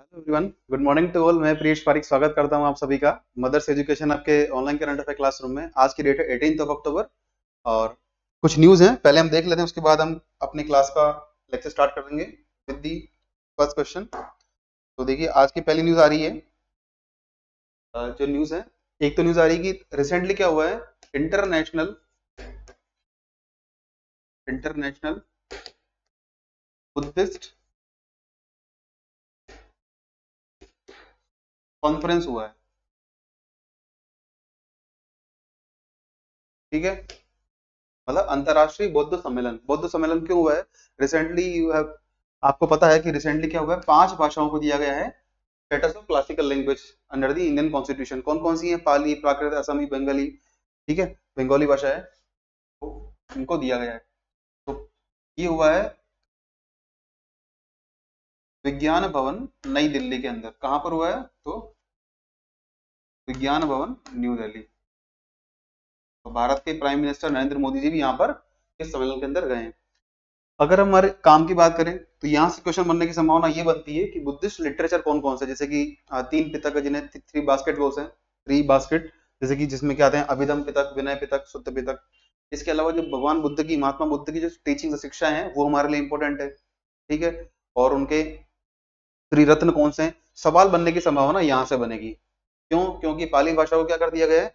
Hello everyone, good morning to all. मैं प्रियेश पारिक स्वागत करता हूं आप सभी का मदर्स एजुकेशन आपके ऑनलाइन करंट अफेयर क्लासरूम में। आज की डेट है 18 अक्टूबर और कुछ न्यूज़ हैं, पहले हम देख लेते हैं, उसके बाद हम अपनी क्लास का लेक्चर स्टार्ट कर देंगे विद दी फर्स्ट क्वेश्चन। तो देखिए, आज की पहली न्यूज़ आ रही है, जो न्यूज़ है, एक तो न्यूज़ आ रही है कि रिसेंटली क्या हुआ है, इंटरनेशनल बुद्धिस्ट कॉन्फ्रेंस हुआ है, ठीक है, मतलब अंतरराष्ट्रीय बौद्ध सम्मेलन क्यों हुआ है रिसेंटली। आपको पता है कि रिसेंटली क्या हुआ है, 5 भाषाओं को दिया गया है status of classical language under the Indian constitution. कौन कौन सी है, पाली, प्राकृत, असमी, बंगाली, ठीक है, बंगाली भाषा है, तो इनको दिया गया है। तो ये हुआ है विज्ञान भवन नई दिल्ली के अंदर। कहां पर हुआ है, तो विज्ञान भवन न्यू दिल्ली। तो भारत के प्राइम मिनिस्टर नरेंद्र मोदी जी भी यहां पर इस सम्मेलन के अंदर गए हैं। अगर हमारे काम की बात करें तो यहाँ से क्वेश्चन बनने की संभावना ये बनती है कि बुद्धिस्ट लिटरेचर कौन कौन सा, जैसे कि 3 पिटक है जिन्हें थ्री बास्केट, जैसे कि जिसमें क्या आते हैं अभिधम्म पिटक, विनय पिटक, सुत्त पिटक। इसके अलावा जो भगवान बुद्ध की, महात्मा बुद्ध की जो टीचिंग शिक्षा है वो हमारे लिए इंपॉर्टेंट है, ठीक है, और उनके त्रिरत्न कौन से हैं, सवाल बनने की संभावना यहाँ से बनेगी। क्यों, क्योंकि पाली भाषा को क्या कर दिया गया है,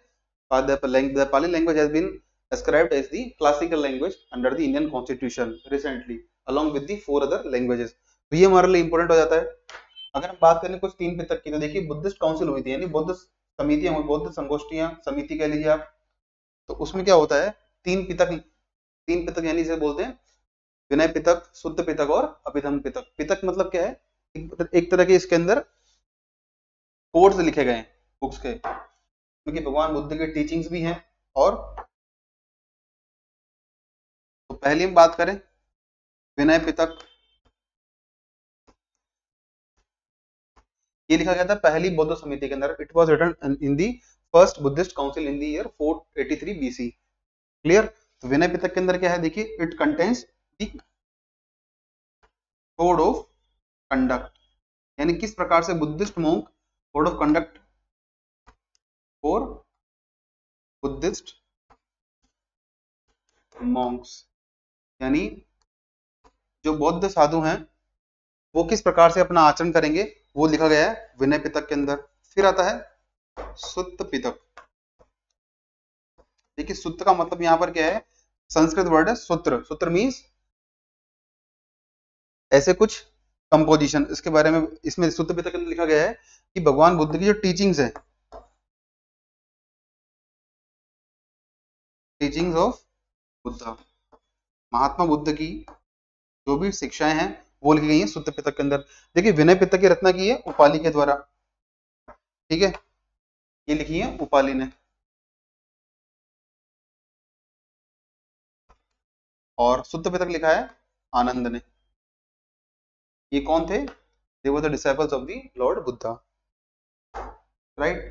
Pali language has been ascribed as the classical language under the Indian Constitution recently, along with the 4 other languages। तो ये हमारे लिए इम्पोर्टेंट हो जाता है। अगर हम बात करें कुछ 3 पिटक की, तो देखिए बुद्धिस्ट काउंसिल हुई थी, यानी बौद्ध समितियां हुई, बौद्ध संगोष्ठियां, समिति कह लीजिए आप। तो उसमें क्या होता है, 3 पिटक यानी इसे बोलते हैं विनय पिटक, सुत्त पिटक और अभिधम्म पिटक। पिटक मतलब क्या है, एक तरह के इसके अंदर कोड्स लिखे गए हैं बुक्स के, क्योंकि भगवान बुद्ध के टीचिंग्स भी हैं। और तो पहली हम बात करें विनय पिटक, ये लिखा गया था पहली बौद्ध समिति के अंदर। It was written in the first Buddhist council in the year 483 BC, clear. तो विनय पिटक के अंदर क्या है, देखिए it contains the code of conduct, यानी किस प्रकार से Buddhist monk code of conduct for Buddhist monks, यानी जो बौद्ध साधु हैं वो किस प्रकार से अपना आचरण करेंगे वो लिखा गया है विनय पिटक के अंदर। फिर आता है सुत्त पिटक। देखिए सुत्त का मतलब यहाँ पर क्या है, संस्कृत वर्ड है सूत्र, सूत्र मीन्स ऐसे कुछ कंपोजिशन। इसके बारे में इसमें सुत्त पिटक के अंदर लिखा गया है कि भगवान बुद्ध की जो टीचिंग्स है, टीचिंग्स ऑफ बुद्ध, महात्मा बुद्ध की जो भी शिक्षाएं हैं वो लिखी गई हैं सुत्त पिटक के अंदर। देखिए विनय पिटक की रचना की है उपाली के द्वारा, ठीक है, ये लिखी है उपाली ने। और सुत्त पिटक लिखा है आनंद ने। ये कौन थे, they were the disciples of the lord Buddha, right.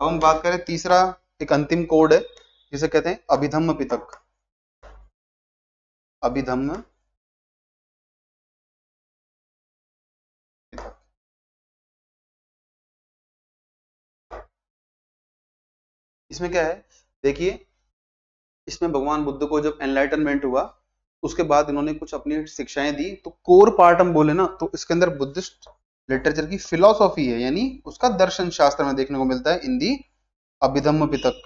अब हम बात करें, तीसरा एक अंतिम कोड है जिसे कहते हैं अभिधम्म पिटक, अभिधम्म पिटक। इसमें क्या है, देखिए इसमें भगवान बुद्ध को जब एनलाइटनमेंट हुआ उसके बाद इन्होंने कुछ अपनी शिक्षाएं दी। तो कोर पार्ट हम बोले ना, तो इसके अंदर बुद्धिस्ट लिटरेचर की फिलॉसफी है, यानी उसका दर्शन शास्त्र में देखने को मिलता है इन दी अभिधम्म पिटक।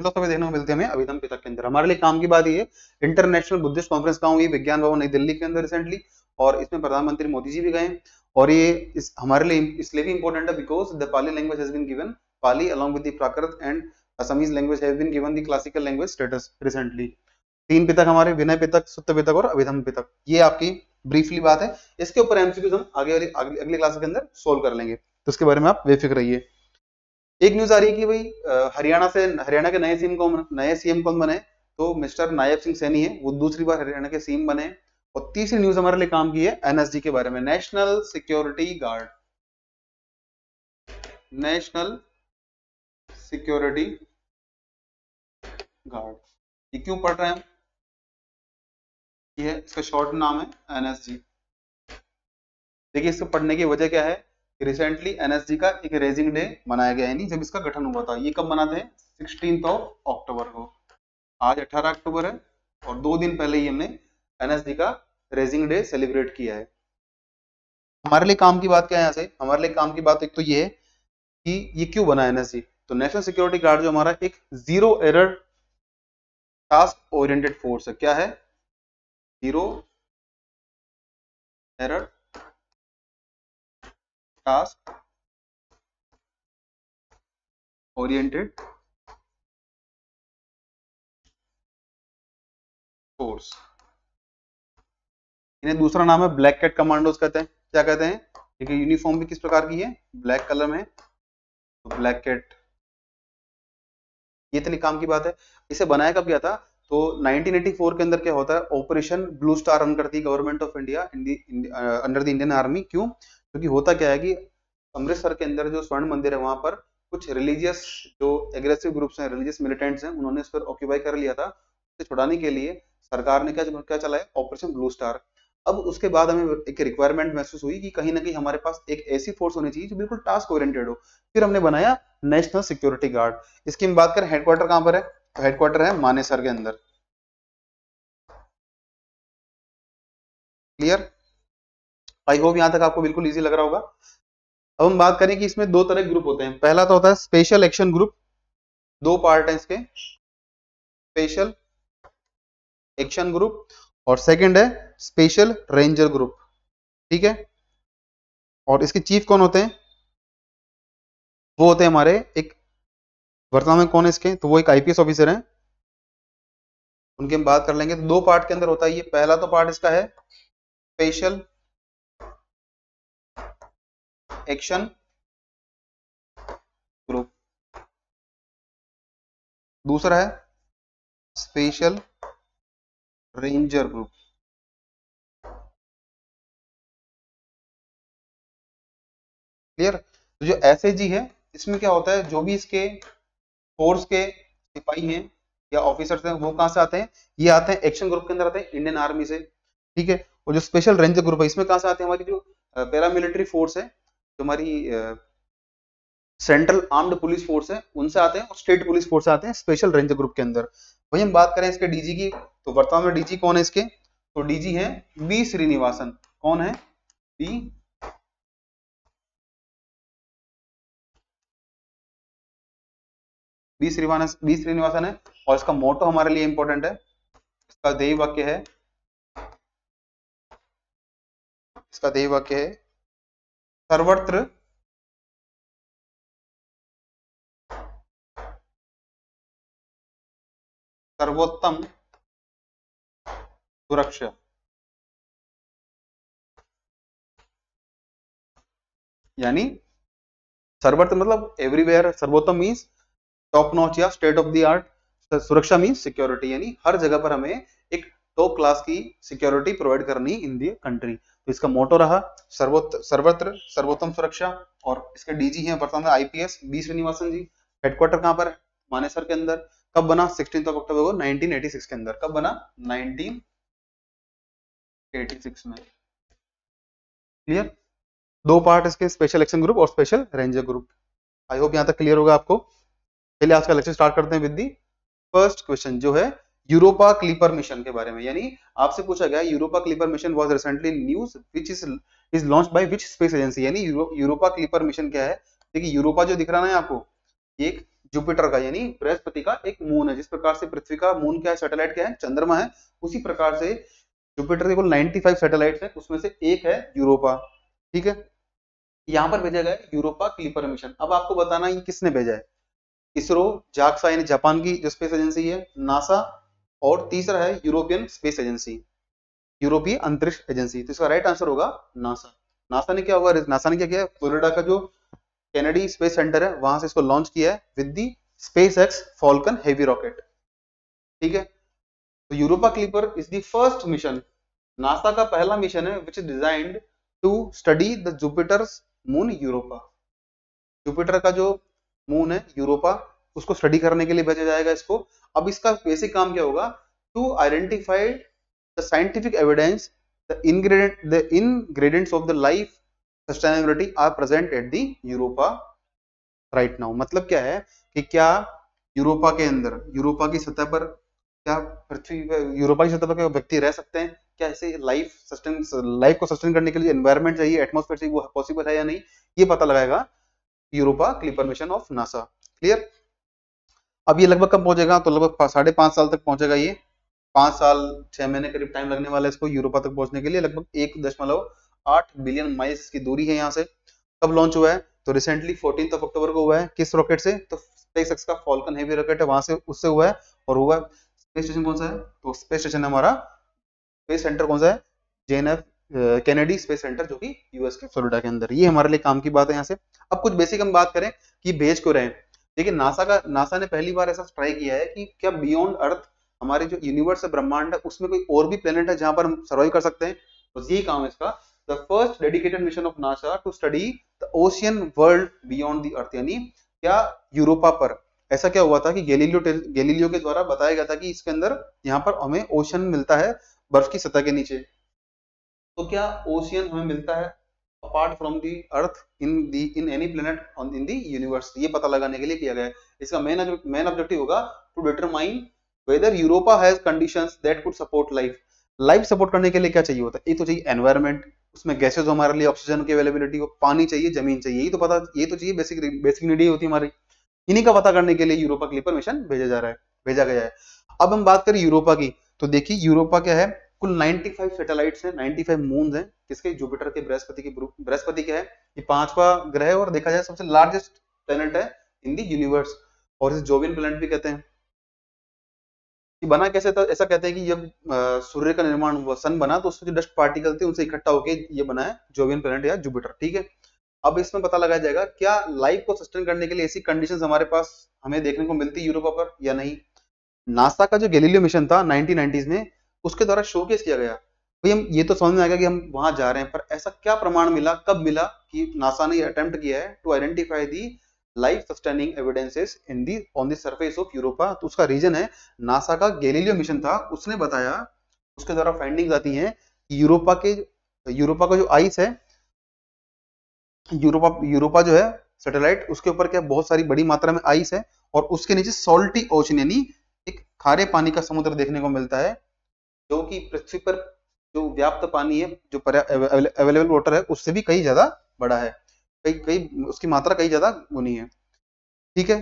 तो देखने को मिलते हैं हमें अभिधम्म पिटक के अंदर। हमारे लिए काम की बात ये इंटरनेशनल बुद्धिस्ट कॉन्फ्रेंस का हुई विज्ञान भवन नई दिल्ली के अंदर रिसेंटली, और इसमें प्रधानमंत्री मोदी जी भी गए। और ये हमारे लिए इसलिए भी इंपॉर्टेंट है because the Pali language has been given, Pali along with the Prakrit and Assamese language has been given the classical language status recently. 3 Pitaka हमारे विनय पिटक, सुत्त पिटक और अभिधम्म पिटक। ये आपकी ब्रीफली बात है, इसके ऊपर एमसीक्यूज हम अगली क्लास के अंदर सोल्व कर लेंगे, तो उसके बारे में आप बेफिक्र रहिए। एक न्यूज आ रही है कि भाई हरियाणा के नए सीएम कौन बने, तो मिस्टर नायब सिंह सैनी है, वो दूसरी बार हरियाणा के सीएम बने। और तीसरी न्यूज हमारे लिए काम की है एनएसजी के बारे में, नेशनल सिक्योरिटी गार्ड, ये क्यों पढ़ रहे हैं हम, है, इसका शॉर्ट नाम है एनएसजी। देखिए इसको पढ़ने की वजह क्या है, रिसेंटली एनएसजी का एक रेजिंग डे मनाया गया है, जब इसका गठन हुआ था। ये कब मनाते हैं, 16 अक्टूबर को। आज 18 अक्टूबर है और 2 दिन पहले ही हमने एनएसजी का रेजिंग डे सेलिब्रेट किया है। हमारे लिए काम की बात क्या है, यहाँ से हमारे लिए काम की बात एक तो ये है कि ये क्यों बना एनएसजी। तो नेशनल सिक्योरिटी गार्ड जो हमारा एक zero error task oriented force है। क्या है, zero error task oriented force. इन्हें दूसरा नाम है ब्लैक कैट कमांडोज कहते हैं। क्या कहते हैं, देखिए यूनिफॉर्म भी किस प्रकार की है, ब्लैक कलर में, तो ब्लैक कैट। ये इतनी काम की बात है। इसे बनाया कब गया था, तो 1984 के अंदर क्या होता है, ऑपरेशन ब्लू स्टार रन करती government of India under the Indian army. क्यों, क्योंकि होता क्या है कि अमृतसर के अंदर जो स्वर्ण मंदिर है वहां पर कुछ रिलीजियस जो एग्रेसिव ग्रुप्स हैं, रिलीजियस मिलिटेंट्स हैं, उन्होंने इस पर ऑक्यूपाई कर लिया था। उसे छुड़ाने के लिए सरकार ने क्या चलाया, ऑपरेशन ब्लू स्टार। अब उसके बाद हमें एक रिक्वायरमेंट महसूस हुई कि कहीं ना कहीं हमारे पास एक ऐसी फोर्स होनी चाहिए जो बिल्कुल टास्क ओरिएंटेड हो। फिर हमने बनाया नेशनल सिक्योरिटी गार्ड। इसकी हम बात करें, हेडक्वार्टर कहां पर है, तो हेडक्वार्टर है मानेसर के अंदर। क्लियर, आई होप यहां तक आपको बिल्कुल इजी लग रहा होगा। अब हम बात करें कि इसमें 2 तरह के ग्रुप होते हैं। पहला तो होता है स्पेशल एक्शन ग्रुप, 2 पार्ट है इसके, स्पेशल एक्शन ग्रुप और सेकंड है स्पेशल रेंजर ग्रुप। ठीक है, और इसके चीफ कौन होते हैं, वो होते हैं हमारे एक वर्तमान में कौन है इसके, तो वो एक आईपीएस ऑफिसर हैं, उनकी हम बात कर लेंगे। तो 2 पार्ट के अंदर होता है ये। पहला तो पार्ट इसका है स्पेशल एक्शन ग्रुप, दूसरा है स्पेशल रेंजर ग्रुप। क्लियर, तो जो एसएजी है इसमें क्या होता है, जो भी इसके फोर्स के सिपाही हैं या ऑफिसर्स हैं वो कहां से आते हैं, ये आते हैं एक्शन ग्रुप के अंदर, आते हैं इंडियन आर्मी से। ठीक है, और जो स्पेशल रेंजर ग्रुप है इसमें कहां से आते हैं, हमारी जो पैरामिलिट्री फोर्स है, जो हमारी सेंट्रल आर्म्ड पुलिस फोर्स है, उनसे आते हैं और स्टेट पुलिस फोर्स से आते हैं स्पेशल रेंजर ग्रुप के अंदर। वही हम बात करें इसके डीजी की, तो वर्तमान में डीजी कौन है इसके, तो डीजी है बी श्रीनिवासन। कौन है, बी श्रीनिवासन है। और इसका मोटो हमारे लिए इंपॉर्टेंट है, इसका ध्येय वाक्य है, इसका ध्येय वाक्य है सर्वत्र सर्वोत्तम सुरक्षा। यानी सर्वोत्तम मतलब एवरीवेयर, सर्वोत्तम मीन्स टॉप नॉच या स्टेट ऑफ द आर्ट, सुरक्षा मीन्स सिक्योरिटी, यानी हर जगह पर हमें एक टॉप क्लास की सिक्योरिटी प्रोवाइड करनी इन दी कंट्री। तो इसका मोटो रहा सर्वत्र सर्वोत्तम सुरक्षा। और इसके डीजी हैं वर्तमान में IPS B Srinivasan ji. Headquarter कहां पर है, मानेसर के अंदर। कब बना, 16 अक्टूबर को 1986 के अंदर। कब बना, 1986 में। क्लियर, 2 पार्ट इसके, स्पेशल एक्शन ग्रुप और special ranger group. I hope यहां तक क्लियर होगा आपको। चलिए आज का लेक्चर स्टार्ट करते हैं विद दी फर्स्ट क्वेश्चन, जो है यूरोपा क्लिपर मिशन के बारे में। यानी आपसे पूछा गया Europa Clipper mission was recently news which is launched by which space agency. यानी यूरोपा क्लिपर मिशन क्या है, देखिए यूरोपा जो दिख रहा है आपको, एक जुपिटर का यानी बृहस्पति का एक मून है। जिस प्रकार से पृथ्वी का मून क्या है, सैटेलाइट क्या है, चंद्रमा है, उसी प्रकार से जुपिटर के कुल 95 सैटेलाइट है, उसमें से एक है यूरोपा। ठीक है, यहाँ पर भेजा गया यूरोपा क्लिपर मिशन। अब आपको बताना ये किसने भेजा है, इसरो, जाक्सा यानी जापान की जो स्पेस एजेंसी है, नासा, और तीसरा है यूरोपियन स्पेस एजेंसी, यूरोपीय अंतरिक्ष एजेंसी। तो इसका राइट आंसर होगा नासा। नासा ने क्या किया, फ्लोरिडा का जो कैनेडी स्पेस सेंटर है वहां से इसको लॉन्च किया है with the SpaceX Falcon Heavy rocket. ठीक है, तो Europa Clipper is the first mission, NASA का पहला मिशन है which is designed to study the Jupiter's moon Europa. Jupiter का जो मून है यूरोपा, उसको स्टडी करने के लिए भेजा जाएगा इसको। अब इसका बेसिक काम क्या होगा, to identify the scientific evidence, the ingredients of the life sustainability are present at the Europa right now। मतलब क्या है कि क्या यूरोपा के अंदर, यूरोपा की सतह पर क्या पृथ्वी पर, यूरोपा की सतह पर क्या व्यक्ति रह सकते हैं, क्या ऐसे लाइफ को सस्टेन करने के लिए एनवायरनमेंट चाहिए, एटमॉस्फेयर चाहिए, वो पॉसिबल है या नहीं, ये पता लगाएगा Europa Clipper mission of NASA. Clear. अब ये लगभग कब पहुंचेगा, तो लगभग 5.5 साल तक पहुंचेगा ये, 5 साल 6 महीने करीब टाइम लगने वाला है इसको यूरोपा तक पहुंचने के लिए। लगभग 1.8 बिलियन माइल की दूरी है यहाँ से। कब लॉन्च हुआ है, तो रिसेंटली 14 अक्टूबर को हुआ है। किस रॉकेट से, तो SpaceX का Falcon Heavy रॉकेट है, वहां से उससे हुआ है। और हुआ है स्पेस स्टेशन कौन सा है, तो स्पेस स्टेशन हमारा, स्पेस सेंटर कौन सा है, JNF कैनेडी स्पेस सेंटर, जो कि यूएस के फ्लोरिडा के अंदर। ये हमारे लिए काम की बात है यहाँ से। अब कुछ बेसिक हम बात करें कि भेज क्यों रहे हैं। देखिए नासा ने पहली बार ऐसा ट्राई किया है कि क्या बियॉन्ड अर्थ, हमारे जो यूनिवर्स है, ब्रह्मांड है, उसमें कोई और भी प्लेनेट है जहां पर हम सर्वाइव कर सकते हैं। तो यही काम है इसका। The first dedicated mission of NASA to study the ocean world beyond the Earth, यानी क्या यूरोपा पर ऐसा क्या हुआ था कि गैलिलियो के द्वारा बताया गया था कि इसके अंदर यहाँ पर हमें ओशियन मिलता है, बर्फ की सतह के नीचे। तो क्या ओशियन हमें मिलता है apart from the earth in any planet in the universe, ये पता लगाने के लिए किया गया है। इसका मेन ऑब्जेक्टिव होगा to determine whether Europa has conditions that could support life. Life support करने के लिए क्या चाहिए होता है, ये तो चाहिए एनवायरनमेंट, उसमें गैसेज हमारे लिए, ऑक्सीजन की अवेलेबिलिटी हो, पानी चाहिए, जमीन चाहिए, ये तो पता, ये तो चाहिए, बेसिक नीड होती है हमारी। इन्हीं का पता करने के लिए यूरोपा क्लिपर मिशन भेजा गया है। अब हम बात करें यूरोपा की, तो देखिए यूरोपा क्या है, कुल 95 सैटेलाइट्स हैं, 95 मून्स हैं। किसके, जुपिटर के, बृहस्पति के। बृहस्पति क्या है, ये 5वां ग्रह है और देखा जाए सबसे लार्जेस्ट प्लेनेट है इन द यूनिवर्स, और इसे जोवियन प्लेनेट भी कहते हैं। कि बना कैसे था, ऐसा कहते हैं कि जब सूर्य का निर्माण हुआ, सन बना, तो उसमें जो डस्ट पार्टिकल थे उनसे इकट्ठा होकर ये बना है जोवियन प्लेनेट या जुपिटर। ठीक है। अब इसमें पता लगाया जाएगा क्या लाइफ को सस्टेन करने के लिए ऐसी कंडीशंस हमारे पास, हमें देखने को मिलती है यूरोपा पर या नहीं। नासा का जो गैलिलियो मिशन था 1990s में, उसके द्वारा शोकेस किया गया, भाई हम ये तो समझ में आएगा कि हम वहां जा रहे हैं, पर ऐसा क्या प्रमाण मिला, कब मिला कि नासा ने अटेम्प्ट किया है to identify the life sustaining evidences in the on the surface of Europa. तो उसका रीजन है नासा का गैलिलियो मिशन था, उसने बताया, उसके द्वारा फाइंडिंग्स आती हैं यूरोपा का जो आइस है, यूरोपा जो है सैटेलाइट, उसके ऊपर क्या बहुत सारी बड़ी मात्रा में आइस है, और उसके नीचे सॉल्टी ओशन यानी एक खारे पानी का समुद्र देखने को मिलता है, जो कि पृथ्वी पर जो व्याप्त पानी है, जो अवेलेबल वाटर है, उससे भी कहीं ज्यादा बड़ा है, कई उसकी मात्रा कहीं ज्यादा गुनी है। ठीक है,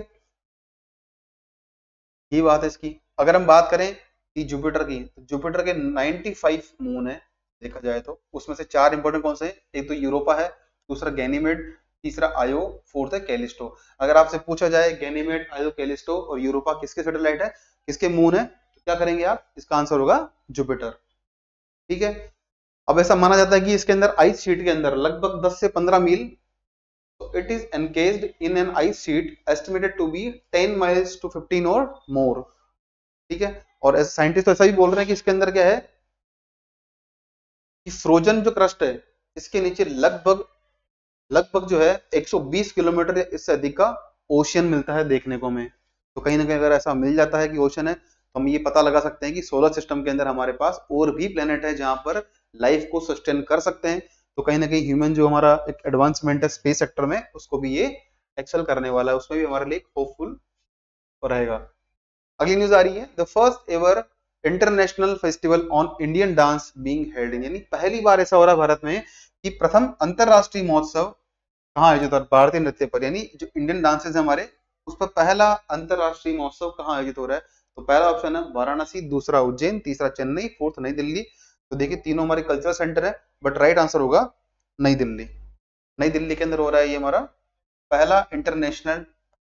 ये बात है इसकी। अगर हम बात करें कि जुपिटर के 95 मून है देखा जाए तो, उसमें से 4 इंपॉर्टेंट कौन से हैं, एक तो यूरोपा है, दूसरा गैनीमेड, तीसरा आयो, फोर्थ है कैलिस्टो। अगर आपसे पूछा जाए गैनीमेड, आयो, कैलिस्टो और यूरोपा किसके सैटेलाइट है, किसके मून है, तो क्या करेंगे आप, इसका आंसर होगा जुपिटर। ठीक है। अब ऐसा माना जाता है कि इसके अंदर आइस शीट के अंदर लगभग 10 से 15 मील, it is encased in an ice sheet estimated to be 10 miles to 15 और मोर। ठीक है। और साइंटिस्ट तो ऐसा भी बोल रहे हैं कि इसके अंदर क्या है कि फ्रोजन जो क्रस्ट है, इसके नीचे लगभग जो है 120 किलोमीटर इससे अधिक का ओशियन मिलता है देखने को हमें। तो कहीं ना कहीं अगर ऐसा मिल जाता है कि ओशन है, तो हम ये पता लगा सकते हैं कि सोलर सिस्टम के अंदर हमारे पास और भी प्लेनेट है जहां पर लाइफ को सस्टेन कर सकते हैं। तो कहीं ना कहीं ह्यूमन जो हमारा एक एडवांसमेंट है स्पेस सेक्टर में, उसको भी ये एक्सेल करने वाला है, उसमें भी हमारे लिए होपफुल रहेगा। अगली न्यूज आ रही है, the first ever international festival on Indian dance being held in, यानी पहली बार ऐसा हो रहा है भारत में कि प्रथम अंतरराष्ट्रीय महोत्सव कहाँ आयोजित हो रहा है भारतीय नृत्य पर, यानी जो इंडियन डांसेस है हमारे उस पर पहला अंतरराष्ट्रीय महोत्सव कहाँ आयोजित हो रहा है। तो पहला ऑप्शन है वाराणसी, दूसरा उज्जैन, तीसरा चेन्नई, फोर्थ नई दिल्ली। तो देखिए तीनों हमारे कल्चरल सेंटर है, बट राइट आंसर होगा नई दिल्ली के अंदर हो रहा है ये हमारा पहला international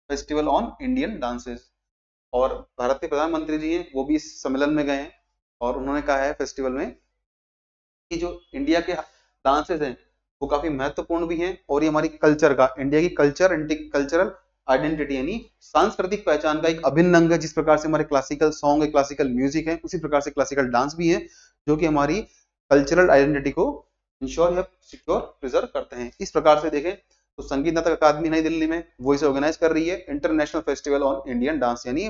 festival on Indian dances. और भारत के प्रधानमंत्री जी हैं, वो भी इस सम्मेलन में गए हैं और उन्होंने कहा है फेस्टिवल में कि जो इंडिया के डांसेस हैं वो काफी महत्वपूर्ण भी हैं और ये हमारी कल्चर का, इंडिया की कल्चरल आइडेंटिटी यानी सांस्कृतिक पहचान का एक अभिन्न अंग है। जिस प्रकार से हमारे क्लासिकल सॉन्ग है, क्लासिकल म्यूजिक है, उसी प्रकार से क्लासिकल डांस भी है, जो कि हमारी कल्चरल आइडेंटिटी को इंश्योर या सिक्योर प्रिजर्व करते हैं। इस प्रकार से देखें तो संगीत नाटक अकादमी नई दिल्ली में वो इसे ऑर्गेनाइज कर रही है, international festival on Indian dance, यानी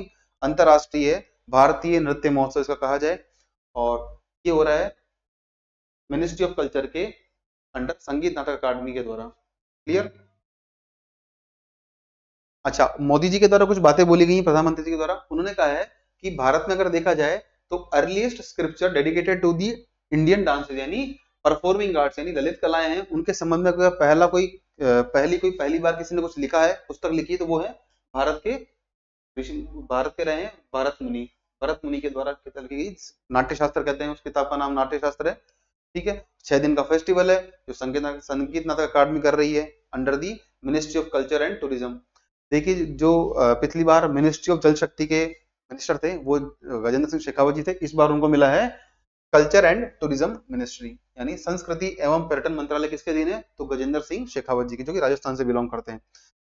अंतरराष्ट्रीय भारतीय नृत्य महोत्सव इसका कहा जाए। और ये हो रहा है मिनिस्ट्री ऑफ कल्चर के अंडर संगीत नाटक अकादमी के द्वारा। क्लियर। अच्छा, मोदी जी के द्वारा कुछ बातें बोली गई प्रधानमंत्री जी के द्वारा। उन्होंने कहा है कि भारत में अगर देखा जाए तो earliest scripture dedicated to the Indian dance यानी परफॉर्मिंग आर्ट्स यानी ललित कलाएं हैं, उनके संबंध में अगर पहली बार किसी ने कुछ लिखा है, पुस्तक लिखी है, तो वो है भारत के रहे हैं भरत मुनि के द्वारा लिखी गई नाट्यशास्त्र कहते हैं उस किताब का नाम, नाट्यशास्त्र है। ठीक है, 6 दिन का फेस्टिवल है जो संगीत नाटक अकादमी कर रही है under the ministry of culture and tourism. देखिए, जो पिछली बार मिनिस्ट्री ऑफ जल शक्ति के मिनिस्टर थे वो गजेंद्र सिंह शेखावत जी थे, इस बार उनको मिला है कल्चर एंड टूरिज्म मिनिस्ट्री यानी संस्कृति एवं पर्यटन मंत्रालय किसके अधीन है, तो गजेंद्र सिंह शेखावत जी के, जो कि राजस्थान से बिलोंग करते हैं।